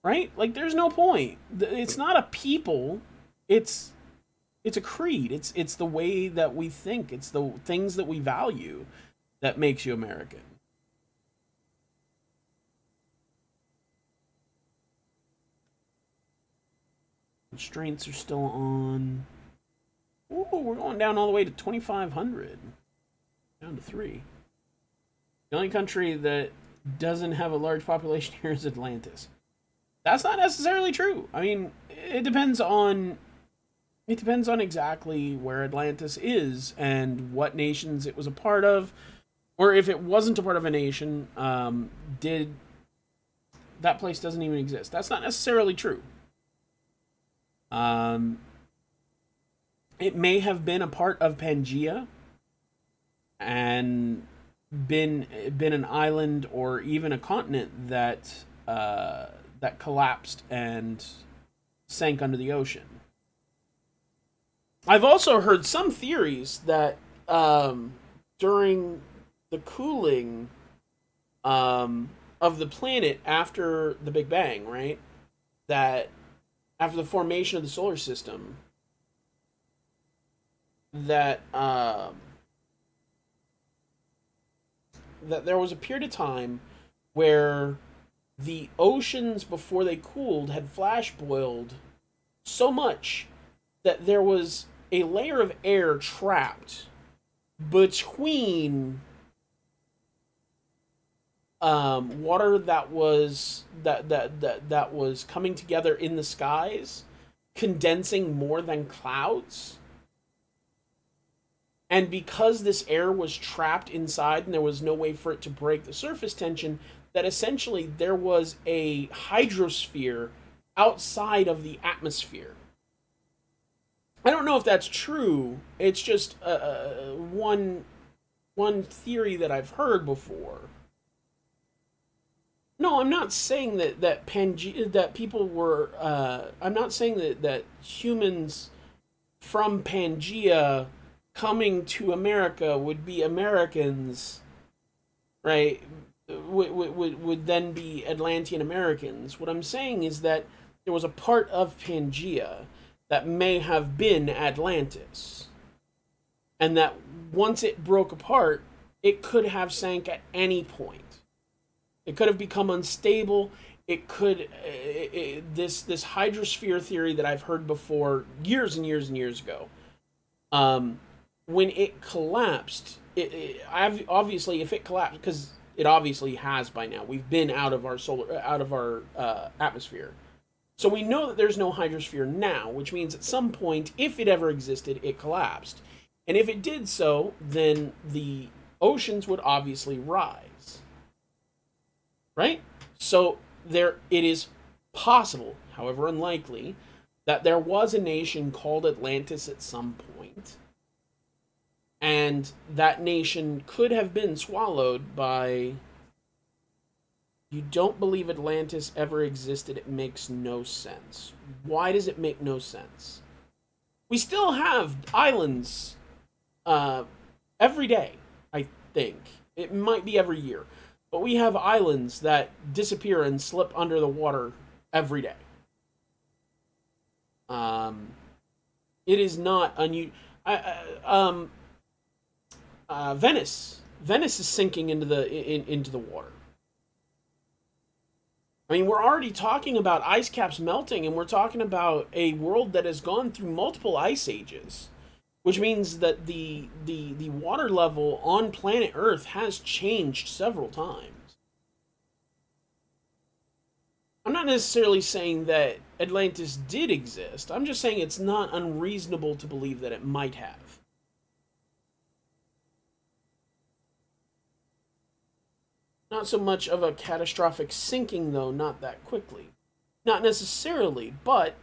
right? Like, there's no point. It's not a people, it's a creed. It's the way that we think. It's the things that we value that makes you American. Constraints are still on. Ooh, we're going down all the way to 2,500. Down to 3. The only country that doesn't have a large population here is Atlantis. That's not necessarily true. I mean, it depends on exactly where Atlantis is and what nations it was a part of, or if it wasn't a part of a nation, did that place doesn't even exist. That's not necessarily true. It may have been a part of Pangaea and been an island or even a continent that that collapsed and sank under the ocean. I've also heard some theories that during the cooling of the planet after the Big Bang, right, that after the formation of the solar system, that that there was a period of time where the oceans, before they cooled, had flash boiled so much that there was a layer of air trapped between water that was coming together in the skies, condensing more than clouds. And because this air was trapped inside and there was no way for it to break the surface tension, that essentially there was a hydrosphere outside of the atmosphere. I don't know if that's true. It's just one theory that I've heard before. No, I'm not saying that people were... I'm not saying that humans from Pangaea coming to America would be Americans, right? Would then be Atlantean Americans. What I'm saying is that there was a part of Pangaea that may have been Atlantis, and that once it broke apart, it could have sank at any point. It could have become unstable. It could this hydrosphere theory that I've heard before years and years and years ago. When it collapsed, obviously, if it collapsed, because it obviously has by now, we've been out of our atmosphere, so we know that there's no hydrosphere now, which means at some point, if it ever existed, it collapsed, and if it did so, then the oceans would obviously rise, right? So there, it is possible, however unlikely, that there was a nation called Atlantis at some point. And that nation could have been swallowed by... You don't believe Atlantis ever existed. It makes no sense. Why does it make no sense? We still have islands every day, I think. It might be every year. But we have islands that disappear and slip under the water every day. It is not unusual. Venice is sinking into the water. I mean, we're already talking about ice caps melting, and we're talking about a world that has gone through multiple ice ages, which means that the water level on planet Earth has changed several times. I'm not necessarily saying that Atlantis did exist. I'm just saying it's not unreasonable to believe that it might have. Not so much of a catastrophic sinking, though, not that quickly. Not necessarily, but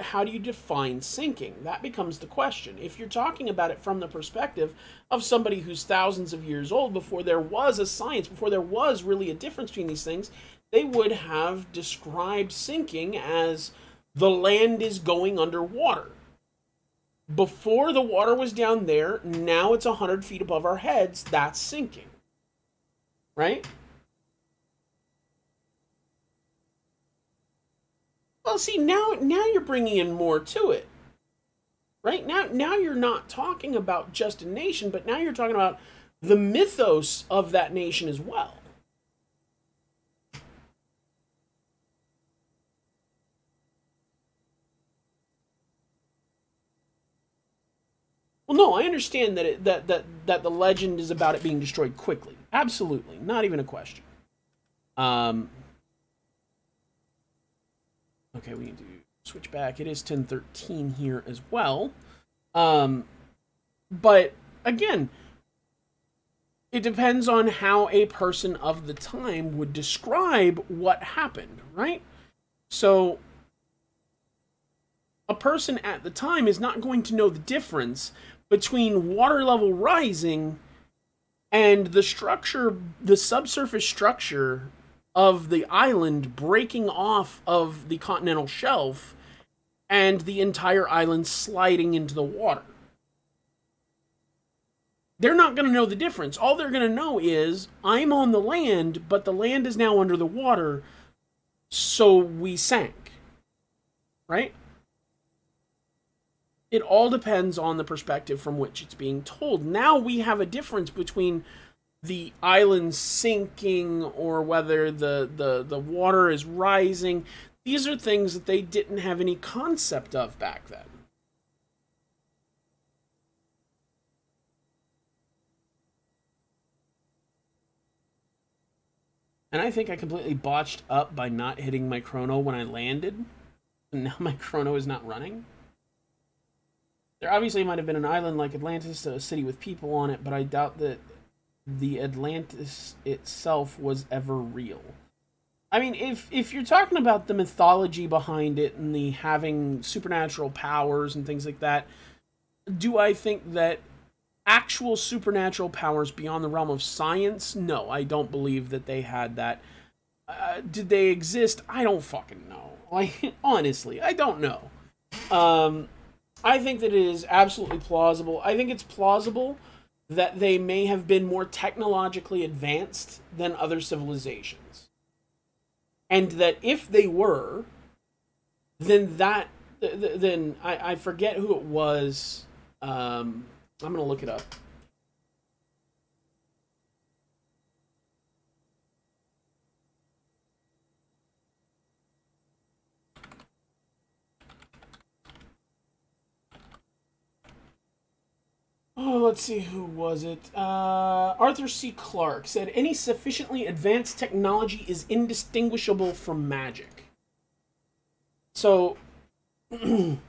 how do you define sinking? That becomes the question. If you're talking about it from the perspective of somebody who's thousands of years old, before there was a science, before there was really a difference between these things, they would have described sinking as the land is going underwater. Before the water was down there, now it's 100 feet above our heads, that's sinking. Right? Well, see, now you're bringing in more to it. Right? Now you're not talking about just a nation, but now you're talking about the mythos of that nation as well. Well, no, I understand that that the legend is about it being destroyed quickly. Absolutely, not even a question. Okay, we need to switch back. It is 10:13 here as well. But again, it depends on how a person of the time would describe what happened, right? So a person at the time is not going to know the difference between water level rising and the structure, the subsurface structure of the island breaking off of the continental shelf and the entire island sliding into the water. They're not going to know the difference. All they're going to know is, I'm on the land, but the land is now under the water, so we sank. Right? It all depends on the perspective from which it's being told. Now we have a difference between the island sinking or whether the water is rising. These are things that they didn't have any concept of back then. And I think I completely botched up by not hitting my chrono when I landed. And now my chrono is not running. There obviously might have been an island like Atlantis, a city with people on it, but I doubt that the Atlantis itself was ever real. I mean, if you're talking about the mythology behind it and the having supernatural powers and things like that, do I think that actual supernatural powers beyond the realm of science? No, I don't believe that they had that. Did they exist? I don't fucking know. Like, honestly, I don't know. I think that it is absolutely plausible. I think it's plausible that they may have been more technologically advanced than other civilizations. And that if they were, then I forget who it was. I'm going to look it up. Oh, let's see, who was it? Arthur C. Clarke said, any sufficiently advanced technology is indistinguishable from magic. So, so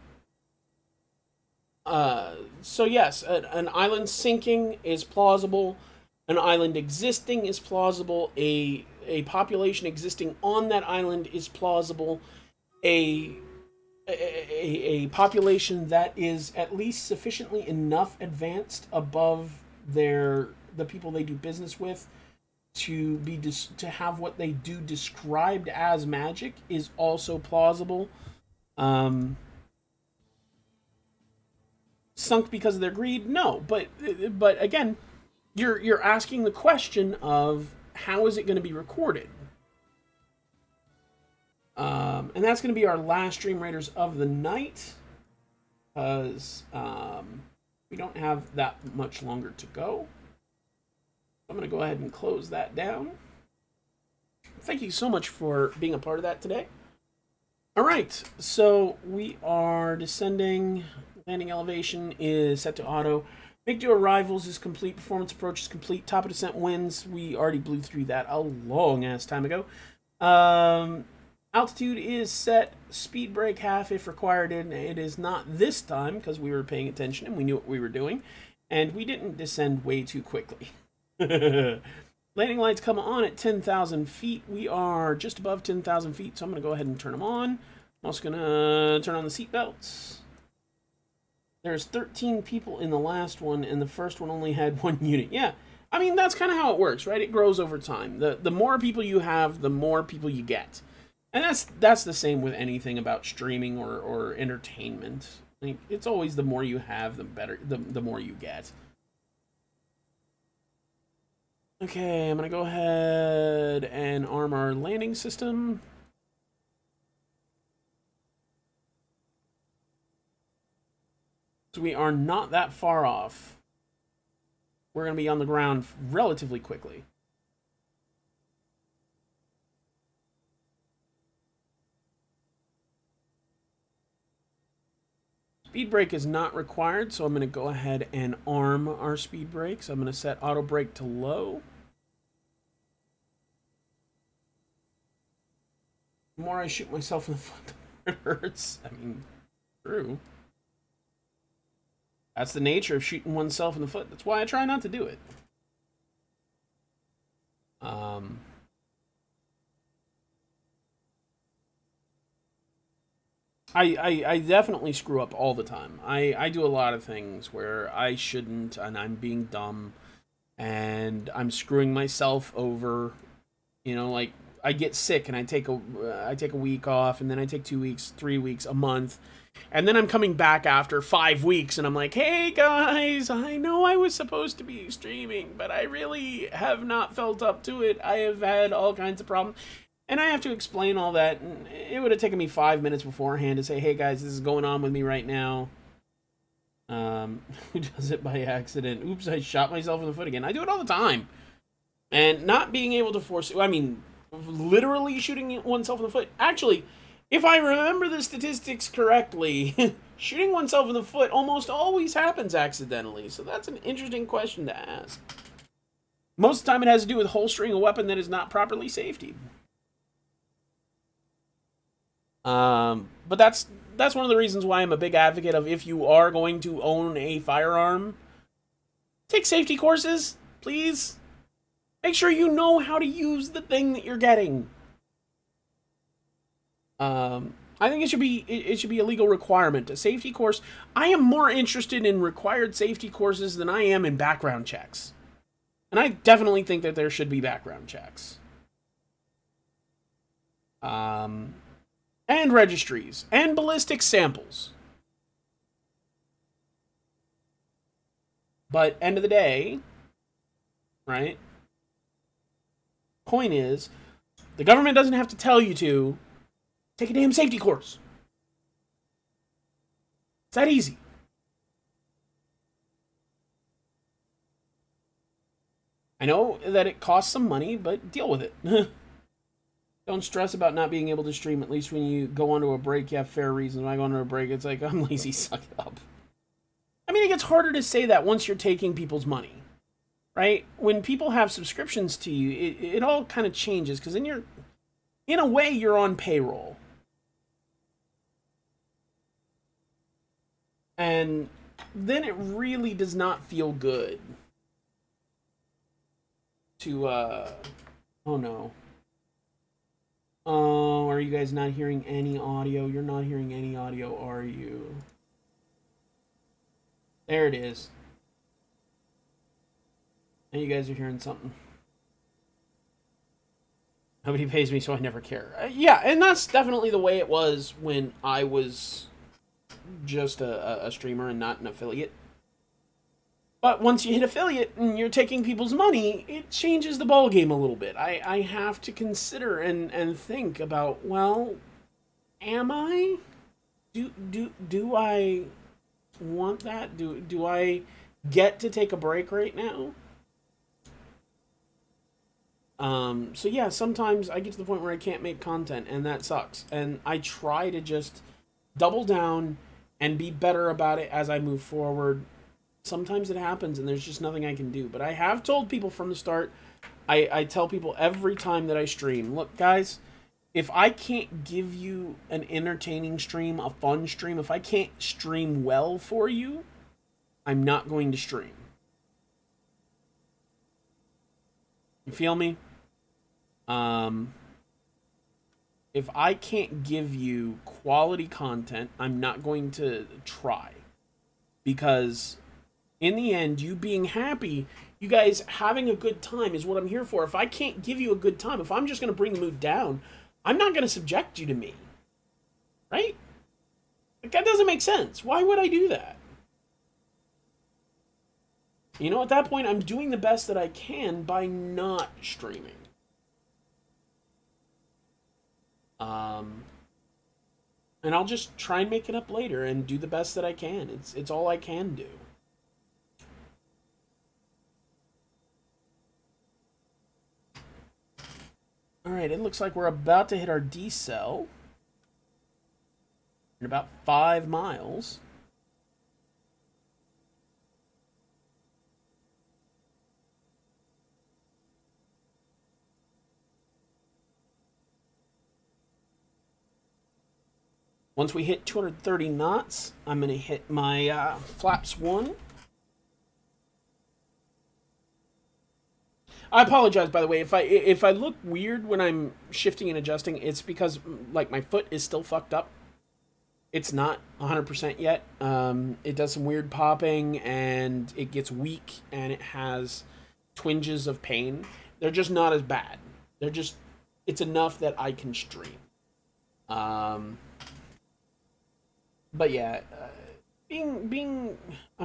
yes, an island sinking is plausible. An island existing is plausible. A population existing on that island is plausible. A population that is at least sufficiently enough advanced above the people they do business with to have what they do described as magic is also plausible. Sunk because of their greed? No, but again, you're asking the question of how is it going to be recorded? And that's going to be our last Stream Raiders of the night, because we don't have that much longer to go. I'm going to go ahead and close that down. Thank you so much for being a part of that today. All right, so we are descending. Landing elevation is set to auto. Make do arrivals is complete. Performance approach is complete. Top of descent wins. We already blew through that a long-ass time ago. Altitude is set, speed brake half if required, and it is not this time because we were paying attention and we knew what we were doing, and we didn't descend way too quickly. Landing lights come on at 10,000 feet. We are just above 10,000 feet, so I'm going to go ahead and turn them on. I'm also going to turn on the seatbelts. There's 13 people in the last one, and the first one only had one unit. Yeah, I mean, that's kind of how it works, right? It grows over time. The more people you have, the more people you get. And that's the same with anything about streaming or entertainment. Like, it's always the more you have, the better, the more you get. Okay, I'm going to go ahead and arm our landing system. So we are not that far off. We're going to be on the ground relatively quickly. Speed brake is not required, so I'm going to go ahead and arm our speed brakes. I'm going to set auto brake to low. The more I shoot myself in the foot, the more it hurts. I mean, true. That's the nature of shooting oneself in the foot. That's why I try not to do it. I definitely screw up all the time. I do a lot of things where I shouldn't, and I'm being dumb, and I'm screwing myself over. You know, like, I get sick and I take a week off, and then I take 2 weeks, 3 weeks, a month, and then I'm coming back after 5 weeks, and I'm like, hey guys, I know I was supposed to be streaming, but I really have not felt up to it. I have had all kinds of problems, and I have to explain all that. And it would have taken me 5 minutes beforehand to say, hey guys, this is going on with me right now. Who does it by accident? Oops, I shot myself in the foot again. I do it all the time, and not being able to force. I mean, literally shooting oneself in the foot. Actually, if I remember the statistics correctly, shooting oneself in the foot almost always happens accidentally. So that's an interesting question to ask. Most of the time it has to do with holstering a weapon that is not properly safety. But that's one of the reasons why I'm a big advocate of, if you are going to own a firearm, take safety courses, please. Make sure you know how to use the thing that you're getting. I think it should be a legal requirement. A safety course. I am more interested in required safety courses than I am in background checks. And I definitely think that there should be background checks. And registries. And ballistic samples. But end of the day, right? Point is, the government doesn't have to tell you to take a damn safety course. It's that easy. I know that it costs some money, but deal with it. Don't stress about not being able to stream. At least when you go onto a break, you have fair reasons. When I go onto a break, it's like, I'm lazy, suck it up. I mean, it gets harder to say that once you're taking people's money. Right? When people have subscriptions to you, it all kind of changes, because then you're, in a way, you're on payroll. And then it really does not feel good to, oh no. Oh, are you guys not hearing any audio? You're not hearing any audio, are you? There it is. And you guys are hearing something. Nobody pays me, so I never care. Yeah, and that's definitely the way it was when I was just a streamer and not an affiliate. But once you hit affiliate and you're taking people's money, it changes the ballgame a little bit. I have to consider and think about, well, am I? Do I want that? Do I get to take a break right now? So yeah, sometimes I get to the point where I can't make content, and that sucks. And I try to just double down and be better about it as I move forward. Sometimes it happens and there's just nothing I can do. But I have told people from the start, I tell people every time that I stream, look guys, if I can't give you an entertaining stream, a fun stream, if I can't stream well for you, I'm not going to stream. You feel me? If I can't give you quality content, I'm not going to try. Because in the end, you being happy, you guys having a good time is what I'm here for. If I can't give you a good time, if I'm just going to bring the mood down, I'm not going to subject you to me. Right? Like, that doesn't make sense. Why would I do that? You know, at that point, I'm doing the best that I can by not streaming. And I'll just try and make it up later and do the best that I can. It's all I can do. All right, it looks like we're about to hit our decel in about 5 miles. Once we hit 230 knots, I'm going to hit my flaps 1. I apologize, by the way, if I look weird when I'm shifting and adjusting, it's because like my foot is still fucked up. It's not 100% yet. It does some weird popping and it gets weak and it has twinges of pain. They're just not as bad. They're just, it's enough that I can stream. But yeah, I'm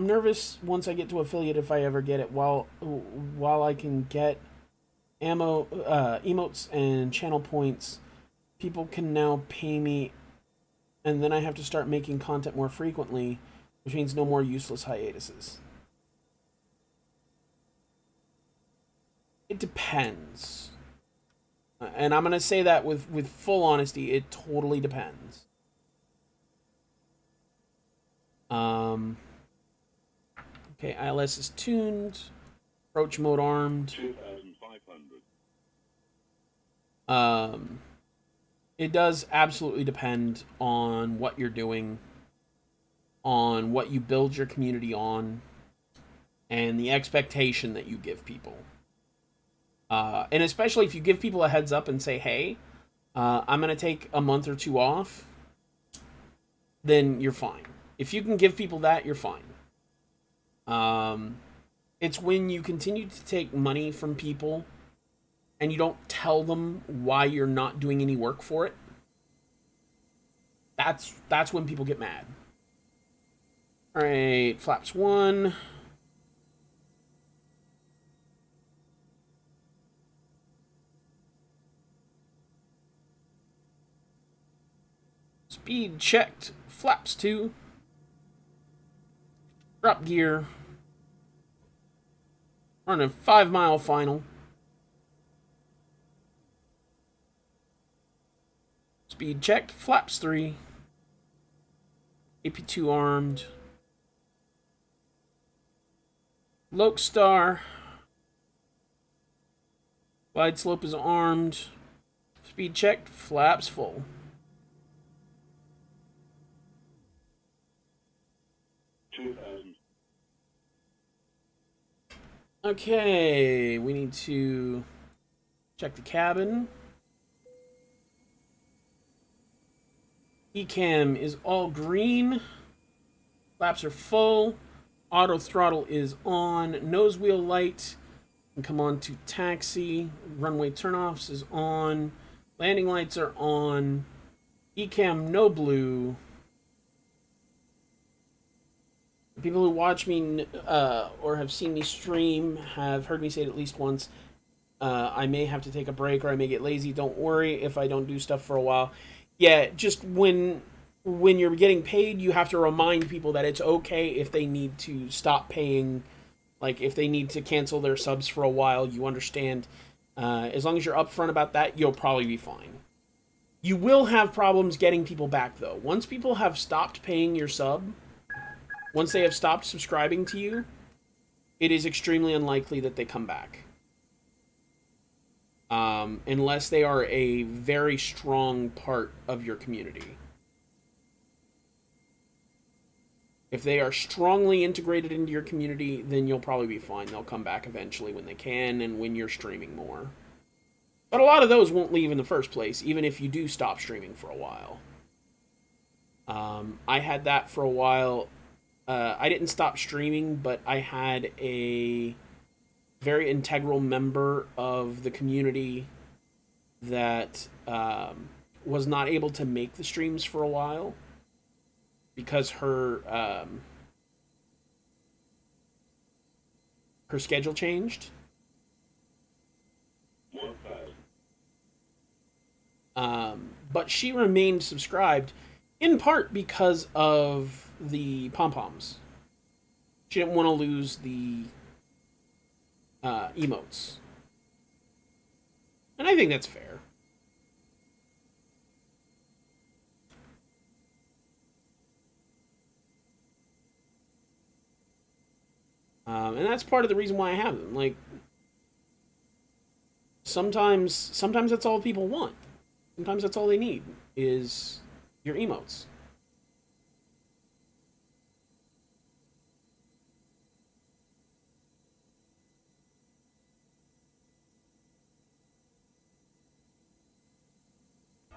nervous once I get to affiliate if I ever get it. While I can get ammo, emotes and channel points, people can now pay me, and then I have to start making content more frequently, which means no more useless hiatuses. It depends, and I'm gonna say that with full honesty, it totally depends. Okay, ILS is tuned, approach mode armed. 2,500. It does absolutely depend on what you're doing, on what you build your community on, and the expectation that you give people. And especially if you give people a heads up and say, hey, I'm going to take a month or two off, then you're fine. If you can give people that, you're fine. It's when you continue to take money from people and you don't tell them why you're not doing any work for it. That's when people get mad. All right, flaps 1. Speed checked, flaps 2. Drop gear. We're on a 5 mile final. Speed checked. Flaps 3. AP2 armed. Loke Star. Glide slope is armed. Speed checked. Flaps full. Okay, we need to check the cabin. Ecam is all green. Flaps are full. Auto throttle is on. Nose wheel light. And come on to taxi. Runway turnoffs is on. Landing lights are on. Ecam no blue. People who watch me or have seen me stream have heard me say it at least once. I may have to take a break or I may get lazy. Don't worry if I don't do stuff for a while. Yeah, just when you're getting paid, you have to remind people that it's okay if they need to stop paying. Like, if they need to cancel their subs for a while, you understand. As long as you're upfront about that, you'll probably be fine. You will have problems getting people back, though. Once people have stopped paying your sub... Once they have stopped subscribing to you, it is extremely unlikely that they come back. Unless they are a very strong part of your community. If they are strongly integrated into your community, then you'll probably be fine. They'll come back eventually when they can and when you're streaming more. But a lot of those won't leave in the first place, even if you do stop streaming for a while. I had that for a while. I didn't stop streaming, but I had a very integral member of the community that was not able to make the streams for a while because her her schedule changed. But she remained subscribed in part because of the pom-poms. She didn't want to lose the emotes. And I think that's fair. And that's part of the reason why I have them. Like, sometimes that's all people want. Sometimes that's all they need is your emotes.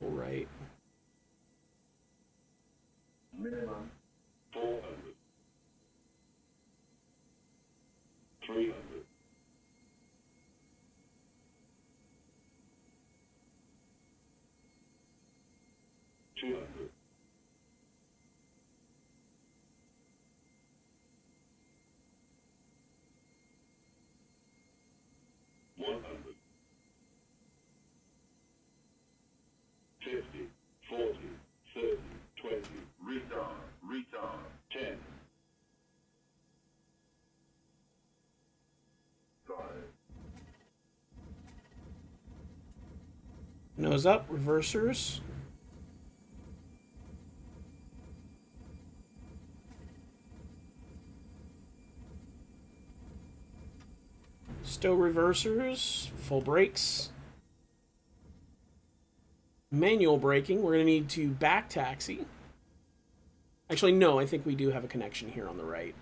All right. Minimum 400. 300. 200. 100. 50, 40, 30, 20, retard, 10. 5. Nose up, reversers. Stow reversers, full brakes. Manual braking, we're going to need to back taxi. Actually, no, I think we do have a connection here on the right.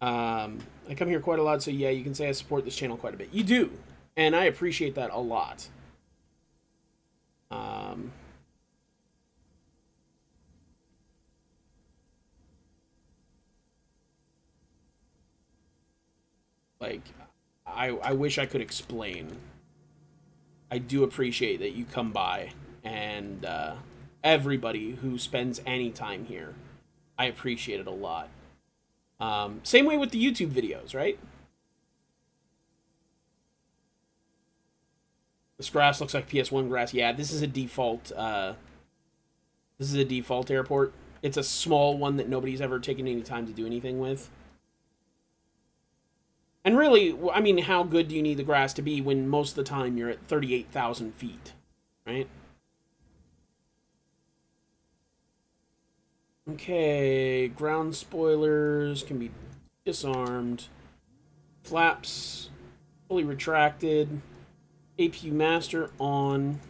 I come here quite a lot, so yeah, you can say I support this channel quite a bit. You do, and I appreciate that a lot. Like, I wish I could explain. I do appreciate that you come by, and everybody who spends any time here, I appreciate it a lot. Same way with the YouTube videos, right? This grass looks like PS1 grass. Yeah, this is a default. This is a default airport. It's a small one that nobody's ever taken any time to do anything with. And really, I mean, how good do you need the grass to be when most of the time you're at 38,000 feet, right? Okay, ground spoilers can be disarmed. Flaps fully retracted. APU master on.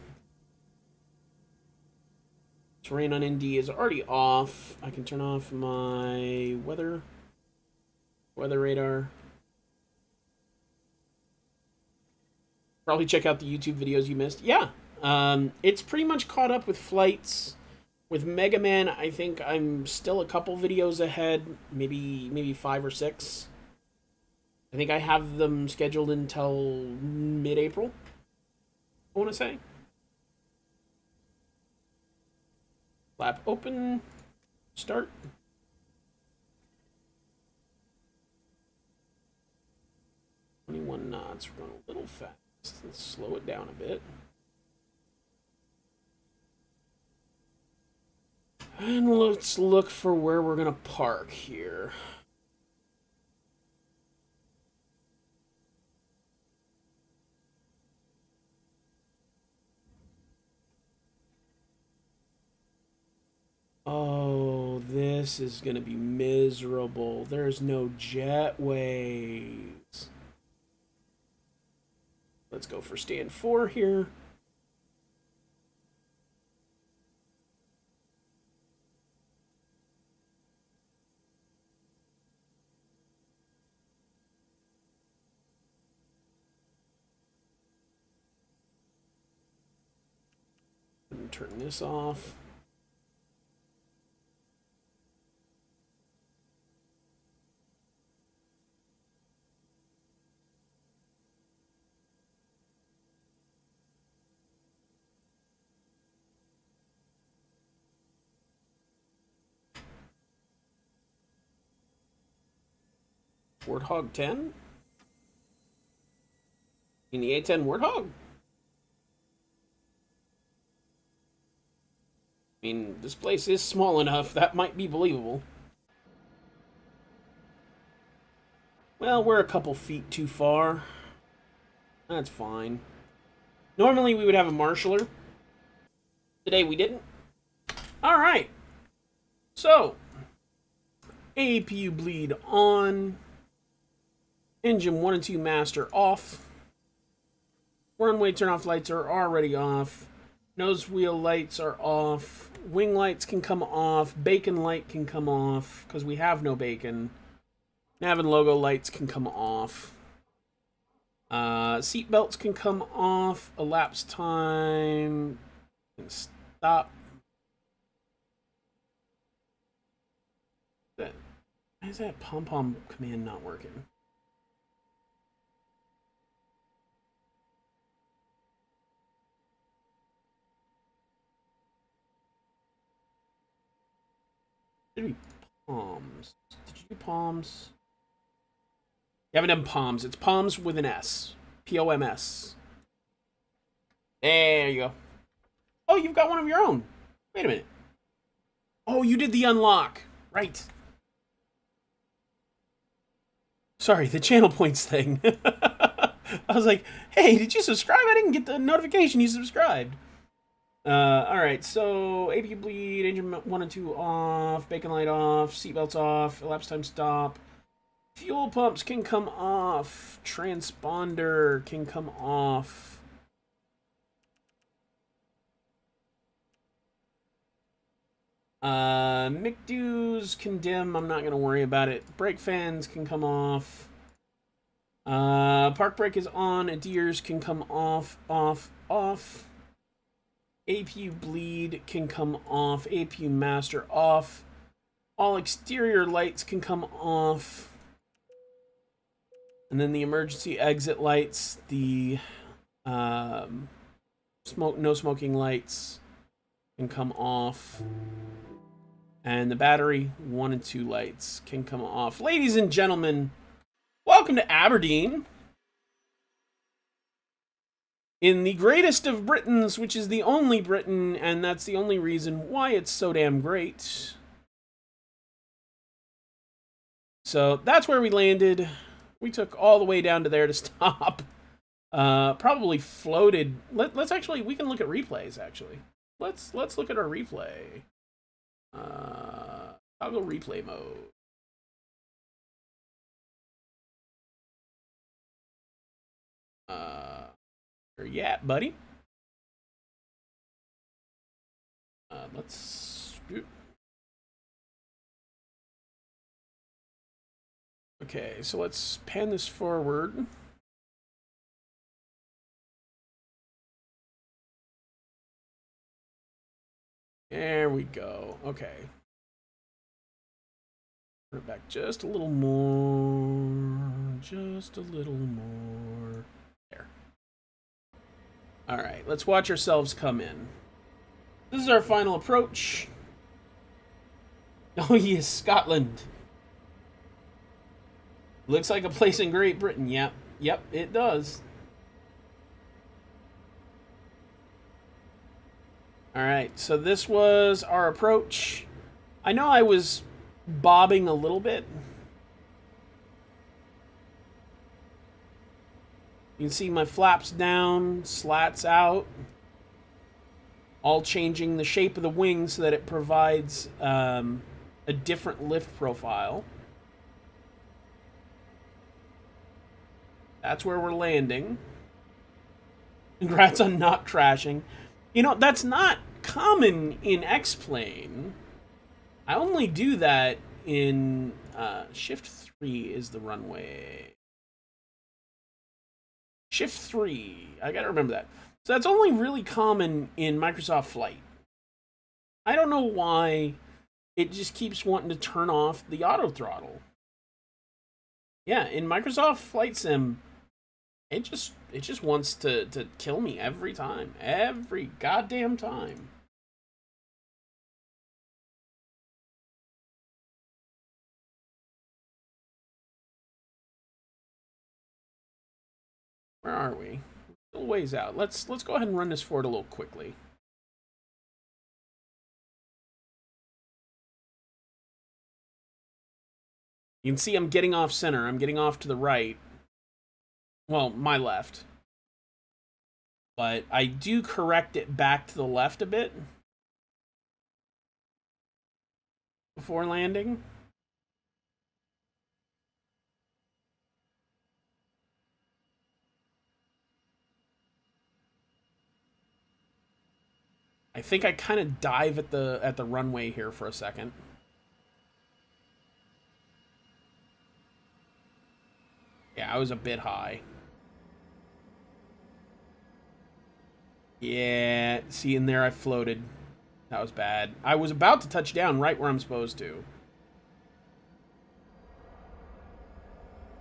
Terrain on ND is already off. I can turn off my weather radar. Probably check out the YouTube videos you missed. Yeah, it's pretty much caught up with flights. With Mega Man, I think I'm still a couple videos ahead, maybe 5 or 6. I think I have them scheduled until mid-April, I want to say. Flap open, start. One knots, we're going a little fast. Let's slow it down a bit. And let's look for where we're going to park here. Oh, this is gonna be miserable. There's no jetways. Let's go for stand 4 here. Turn this off. Warthog 10? In the A-10 Warthog? I mean, this place is small enough, that might be believable. Well, we're a couple feet too far. That's fine. Normally we would have a marshaller. Today we didn't. Alright. So, APU bleed on. Engine 1 and 2 master off. Runway turn-off lights are already off. Nose wheel lights are off. Wing lights can come off. Bacon light can come off, because we have no bacon. Nav and logo lights can come off. Seat belts can come off. Elapsed time can stop. Why is that pom-pom command not working? Should be palms. Did you do palms? You haven't done palms. It's palms with an S. P-O-M-S. There you go. Oh, you've got one of your own. Wait a minute. Oh, you did the unlock. Right. Sorry, the channel points thing. I was like, hey, did you subscribe? I didn't get the notification you subscribed. Alright, so APU bleed, engine 1 and 2 off, bacon light off, seatbelts off, elapsed time stop, fuel pumps can come off, transponder can come off. MCDUs can dim, I'm not going to worry about it. Brake fans can come off. Park brake is on, adheres can come off, off. APU bleed can come off, APU master off, all exterior lights can come off, and then the emergency exit lights, the no smoking lights can come off, and the battery 1 and 2 lights can come off. Ladies and gentlemen, welcome to Aberdeen. In the greatest of Britains, which is the only Britain, and that's the only reason why it's so damn great. So that's where we landed. We took all the way down to there to stop. Probably floated. Let's actually, we can look at replays, actually. Let's look at our replay. I'll go replay mode. Yeah, buddy. Let's. Okay, so let's pan this forward. There we go. Okay. Put it back just a little more. Just a little more. Alright, let's watch ourselves come in. This is our final approach. Oh, yes, Scotland. Looks like a place in Great Britain. Yep, it does. Alright, so this was our approach. I know I was bobbing a little bit. You can see my flaps down, slats out. all changing the shape of the wing so that it provides a different lift profile. That's where we're landing. Congrats on not crashing. You know, that's not common in X-Plane. I only do that in Shift 3 is the runway. Shift 3. I gotta remember that. So that's only really common in Microsoft Flight. I don't know why it just keeps wanting to turn off the auto throttle. Yeah, in Microsoft Flight Sim, it just wants to kill me every time. Every goddamn time. Where are we? A little ways out. Let's go ahead and run this forward a little quickly. You can see I'm getting off center. I'm getting off to the right. Well, my left. But I do correct it back to the left a bit before landing. I think I kind of dive at the runway here for a second. Yeah, I was a bit high. Yeah, see in there I floated. That was bad. I was about to touch down right where I'm supposed to.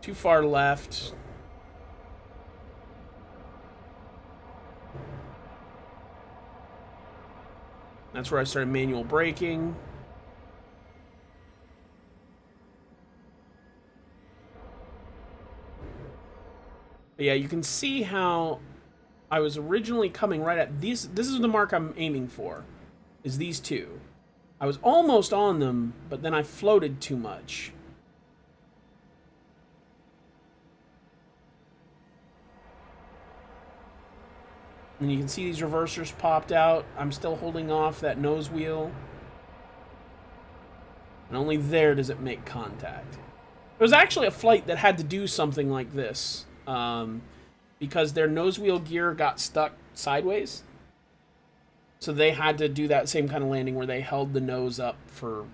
Too far left. That's where I started manual braking. But yeah, you can see how I was originally coming right at these. This is the mark I'm aiming for, is these two. I was almost on them, but then I floated too much. And you can see these reversers popped out. I'm still holding off that nose wheel. And only there does it make contact. There was actually a flight that had to do something like this. Because their nose wheel gear got stuck sideways. So they had to do that same kind of landing where they held the nose up for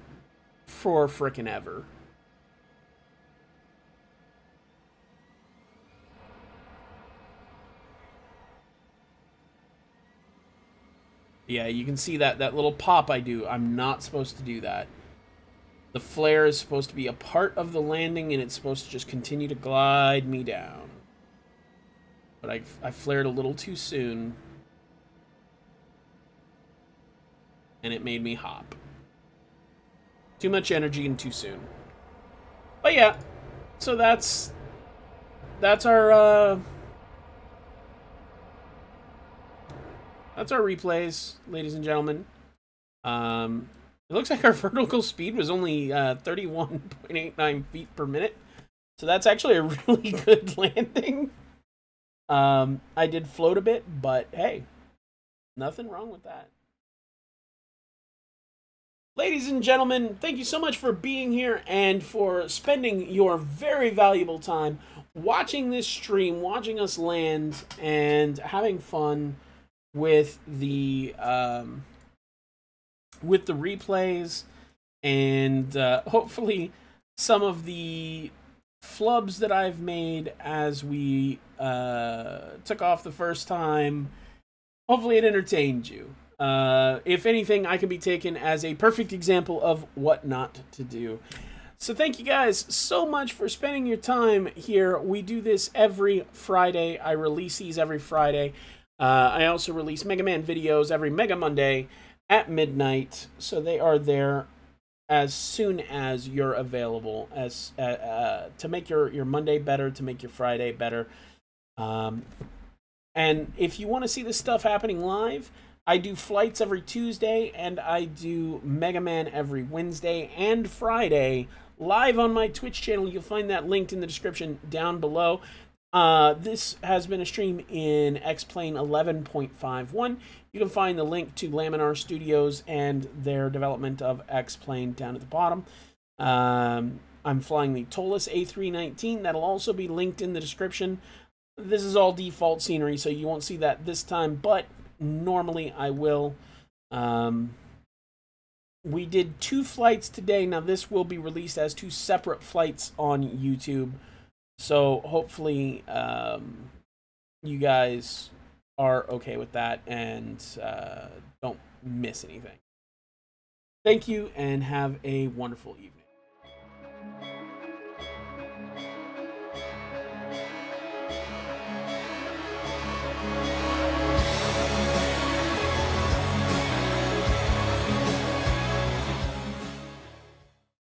frickin' ever. Yeah, you can see that little pop I do. I'm not supposed to do that. The flare is supposed to be a part of the landing, and it's supposed to just continue to glide me down. But I flared a little too soon, and it made me hop. Too much energy and too soon. But yeah, so that's our replays, ladies and gentlemen. It looks like our vertical speed was only 31.89 feet per minute. So that's actually a really good landing. I did float a bit, but hey, nothing wrong with that. Ladies and gentlemen, thank you so much for being here and for spending your very valuable time watching this stream, watching us land, and having fun with the replays, and hopefully some of the flubs that I've made as we took off the first time, hopefully it entertained you. If anything, I can be taken as a perfect example of what not to do. So thank you guys so much for spending your time here. We do this every Friday. I release these every Friday. I also release Mega Man videos every Mega Monday at midnight, so they are there as soon as you're available, as to make your Monday better, to make your Friday better. And if you want to see this stuff happening live, I do flights every Tuesday, and I do Mega Man every Wednesday and Friday live on my Twitch channel. You'll find that linked in the description down below. This has been a stream in X-Plane 11.51. You can find the link to Laminar Studios and their development of X-Plane down at the bottom. I'm flying the ToLiss A319. That'll also be linked in the description. This is all default scenery, so you won't see that this time, but normally I will. We did 2 flights today. Now this will be released as 2 separate flights on YouTube. So hopefully you guys are okay with that and don't miss anything. Thank you and have a wonderful evening.